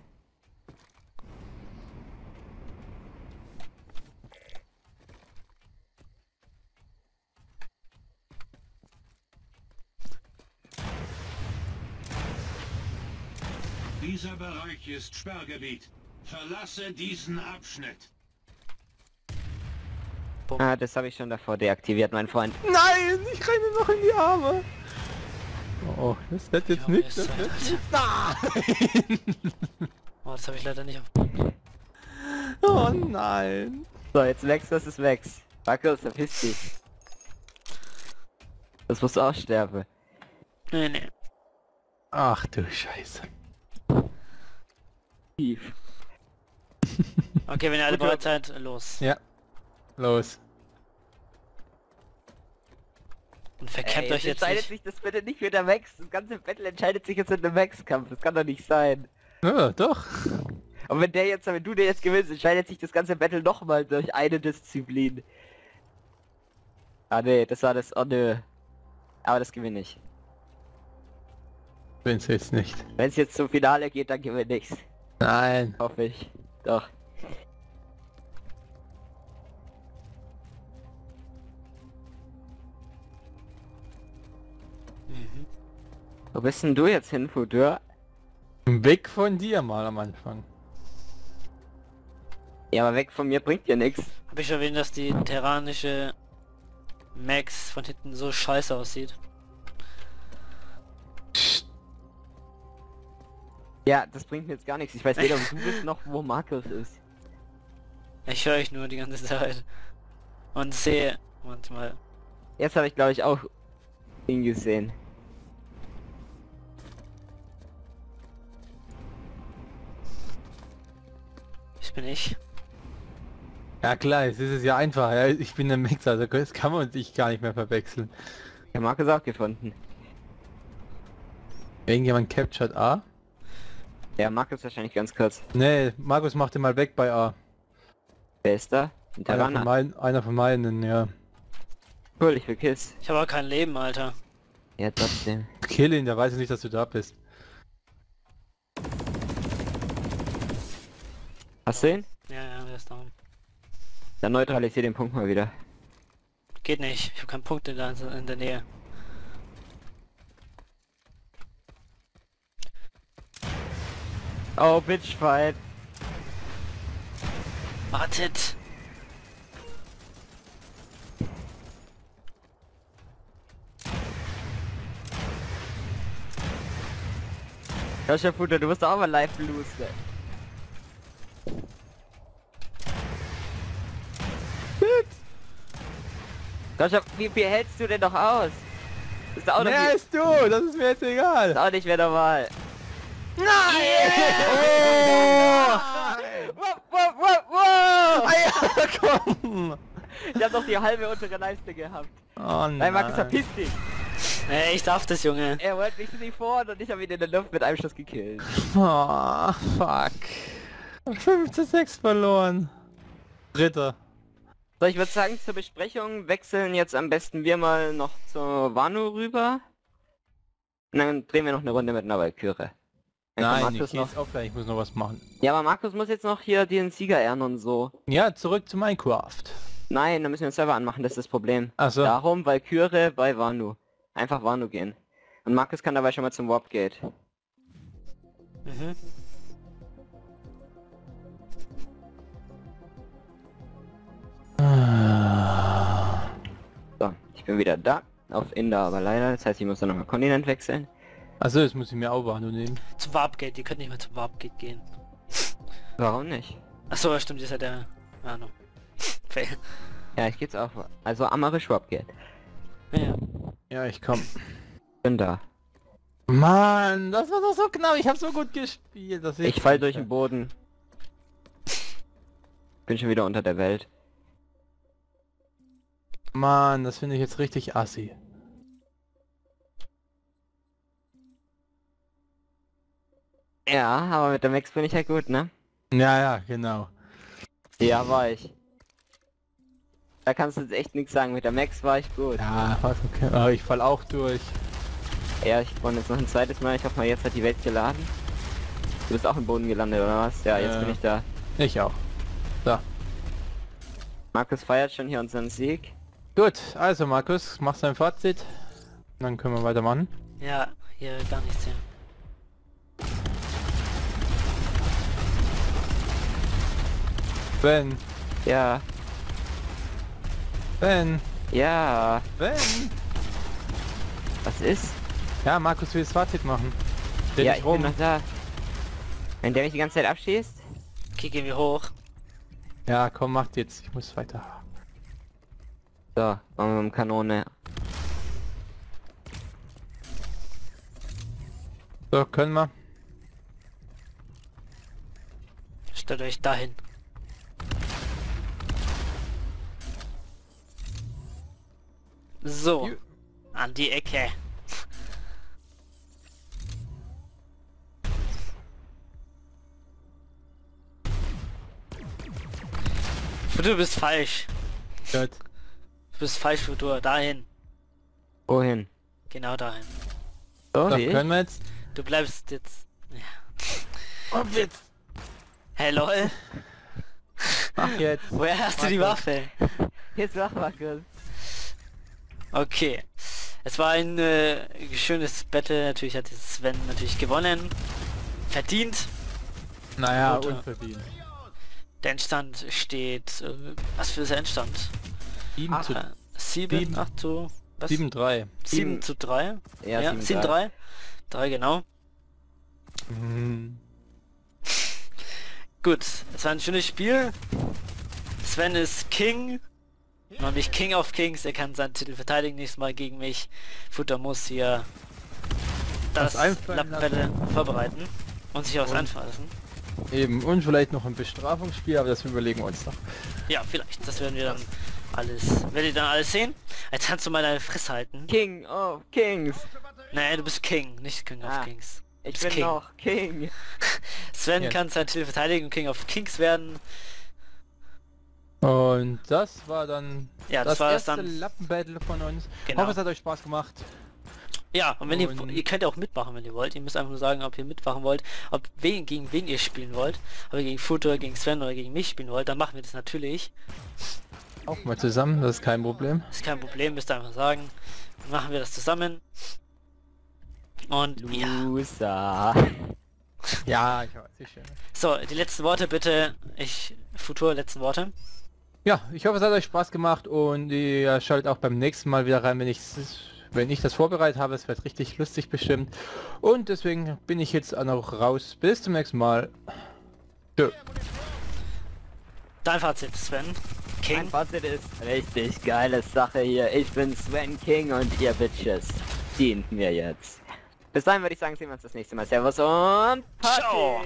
Dieser Bereich ist Sperrgebiet. Verlasse diesen Abschnitt. Ah, das habe ich schon davor deaktiviert, mein Freund. Nein, ich renne noch in die Arme. Oh, das wird jetzt nichts. Nein! Oh, das habe ich leider nicht auf. Oh nein. So, jetzt Max versus Max. Buckles, verpiss dich. Das muss auch sterben. Nee, nee. Ach du Scheiße. Tief. Okay, wenn ihr alle bereit seid, los. Ja. Los. Und verkämpft euch jetzt entscheidet nicht. Sich das bitte nicht für der Max. Das ganze Battle entscheidet sich jetzt in einem Max-Kampf. Das kann doch nicht sein. Ja, doch. Und wenn der jetzt, wenn du der jetzt gewinnst, entscheidet sich das ganze Battle nochmal durch eine Disziplin. Ah ne, das war das, oh nö. Aber das gewinne ich. Wenn's jetzt nicht. Wenn es jetzt zum Finale geht, dann gewinne ich's. Nein. Hoffe ich. Doch. Mhm. Wo bist denn du jetzt hin, Futur? Weg von dir mal am Anfang. Ja, aber weg von mir bringt dir nichts. Hab ich erwähnt, dass die terranische Max von hinten so scheiße aussieht. Ja, das bringt mir jetzt gar nichts. Ich weiß weder, ob du bist noch wo Markus ist. Ich höre euch nur die ganze Zeit. Und sehe manchmal. Jetzt habe ich glaube ich auch ihn gesehen. Nicht. Ja klar, es ist ja einfach. Ja, ich bin der Mixer, also das kann man sich gar nicht mehr verwechseln. Der Marc ist auch gefunden. Irgendjemand captured A? Ja, Markus wahrscheinlich ganz kurz. Nee, Markus macht den mal weg bei A. Wer ist da? Einer von meinen, ja. Cool, ich will Kills. Ich habe auch kein Leben, Alter. Ja, trotzdem. Kill ihn, der weiß nicht, dass du da bist. Hast du ihn? Ja, ja, der ist down. Dann neutralisier den Punkt mal wieder. Geht nicht, ich habe keinen Punkt in der Nähe. Oh, Bitchfight. Wartet. Joshua Futter, du wirst auch mal live loose, ne? Wie viel hältst du denn noch aus? Ist auch noch wer ist du? Das ist mir jetzt egal. Ist auch nicht mehr normal. Nein! Komm! Ich hab doch die halbe untere Leiste gehabt. Oh nein. Nein, Markus, verpiss dich. Ey, ich darf das, Junge. Er wollte mich nicht vor und ich habe ihn in der Luft mit einem Schuss gekillt. Oh, fuck. 5:6 verloren. Dritter. So, ich würde sagen, zur Besprechung wechseln jetzt am besten wir mal noch zur Wano rüber. Und dann drehen wir noch eine Runde mit einer Valkyrie. Nein, ich geh jetzt offline, ich muss noch was machen. Ja, aber Markus muss jetzt noch hier den Sieger ehren und so. Ja, zurück zu Minecraft. Nein, da müssen wir den Server anmachen, das ist das Problem. Ach so. Darum Valkyrie bei Wano. Einfach Wano gehen. Und Markus kann dabei schon mal zum Warp Gate. Mhm. So, ich bin wieder da, auf Inder aber leider, das heißt ich muss dann nochmal Kontinent wechseln. Achso, jetzt muss ich mir auch Wano nehmen. Zum Warp Gate, ihr könnt nicht mehr zum Warp Gate gehen. Warum nicht? Achso, stimmt, ist ja der Ahnung. Ja, ich geht's auch, also Amarisch Warp Gate. Ja. Ja, ich komm. Bin da. Mann, das war doch so knapp, ich hab so gut gespielt. Dass ich fall durch den Boden. Bin schon wieder unter der Welt. Mann, das finde ich jetzt richtig assi. Ja, aber mit der Max bin ich ja gut, ne? Ja, ja, genau. Ja, war ich. Da kannst du jetzt echt nichts sagen, mit der Max war ich gut. Ja, war okay. Aber ich fall auch durch. Ja, ich brauche jetzt noch ein zweites Mal. Ich hoffe mal, jetzt hat die Welt geladen. Du bist auch im Boden gelandet, oder was? Ja, jetzt bin ich da. Ich auch. So. Markus feiert schon hier unseren Sieg. Gut, also Markus, machst dein Fazit. Dann können wir weitermachen. Ja, hier gar nichts sehen. Ben. Ja. Ben. Ja. Ben. Was ist? Ja, Markus will Swat-Hit machen. Steh ja, dich rum. Ich bin noch da. Wenn der mich die ganze Zeit abschießt, kicken wir hoch. Ja, komm, macht jetzt. Ich muss weiter. So, Kanone. So, können wir. Stellt euch dahin. So, an die Ecke. Du bist falsch. Gut. Du bist falsch, Futur. Dahin. Wohin? Genau dahin. So, können wir jetzt? Du bleibst jetzt. Ja. Und jetzt. Hey, lol. Mach jetzt. Woher hast du die Waffe? Jetzt mach mal kurz. Okay. Es war ein schönes Battle. Natürlich hat Sven natürlich gewonnen. Verdient. Naja, unverdient. Der Endstand steht... was für ein Endstand? 7 zu 3. 7 zu 3? Ja, 7 zu 3. 3, genau. Mhm. Gut, es war ein schönes Spiel. Sven ist King. Noch nicht King of Kings, er kann seinen Titel verteidigen. Nächstes Mal gegen mich. Futter muss hier das Lappwelle vorbereiten und sich auch anfassen. Eben, und vielleicht noch ein Bestrafungsspiel, aber das überlegen wir uns noch. Ja, vielleicht. Das werden wir dann alles... werdet ihr dann alles sehen? Jetzt kannst du mal deine Fresse halten. King of Kings. Nein, du bist King, nicht King of Kings. Ich bin King. Noch King. Sven kann seinen Titel verteidigen und King of Kings werden. Und das war dann das erste Lappenbattle von uns. Genau. Ich hoffe, es hat euch Spaß gemacht. Ja, und wenn ihr könnt auch mitmachen, wenn ihr wollt. Ihr müsst einfach nur sagen, ob ihr mitmachen wollt, ob gegen wen ihr spielen wollt. Ob ihr gegen Futur, gegen Sven oder gegen mich spielen wollt, dann machen wir das natürlich. Auch mal zusammen, das ist kein Problem. Das ist kein Problem, müsst ihr einfach sagen. Dann machen wir das zusammen. Und Loser. Ja, ich weiß, sicher. So, die letzten Worte bitte. Futur, letzten Worte. Ja, ich hoffe, es hat euch Spaß gemacht und ihr schaltet auch beim nächsten Mal wieder rein, wenn ich das vorbereitet habe. Es wird richtig lustig bestimmt. Und deswegen bin ich jetzt auch raus. Bis zum nächsten Mal. Tschö. Dein Fazit, Sven. King. Mein Fazit ist richtig geile Sache hier. Ich bin Sven King und ihr Bitches dient mir jetzt. Bis dahin würde ich sagen, sehen wir uns das nächste Mal. Servus und Party! Ciao.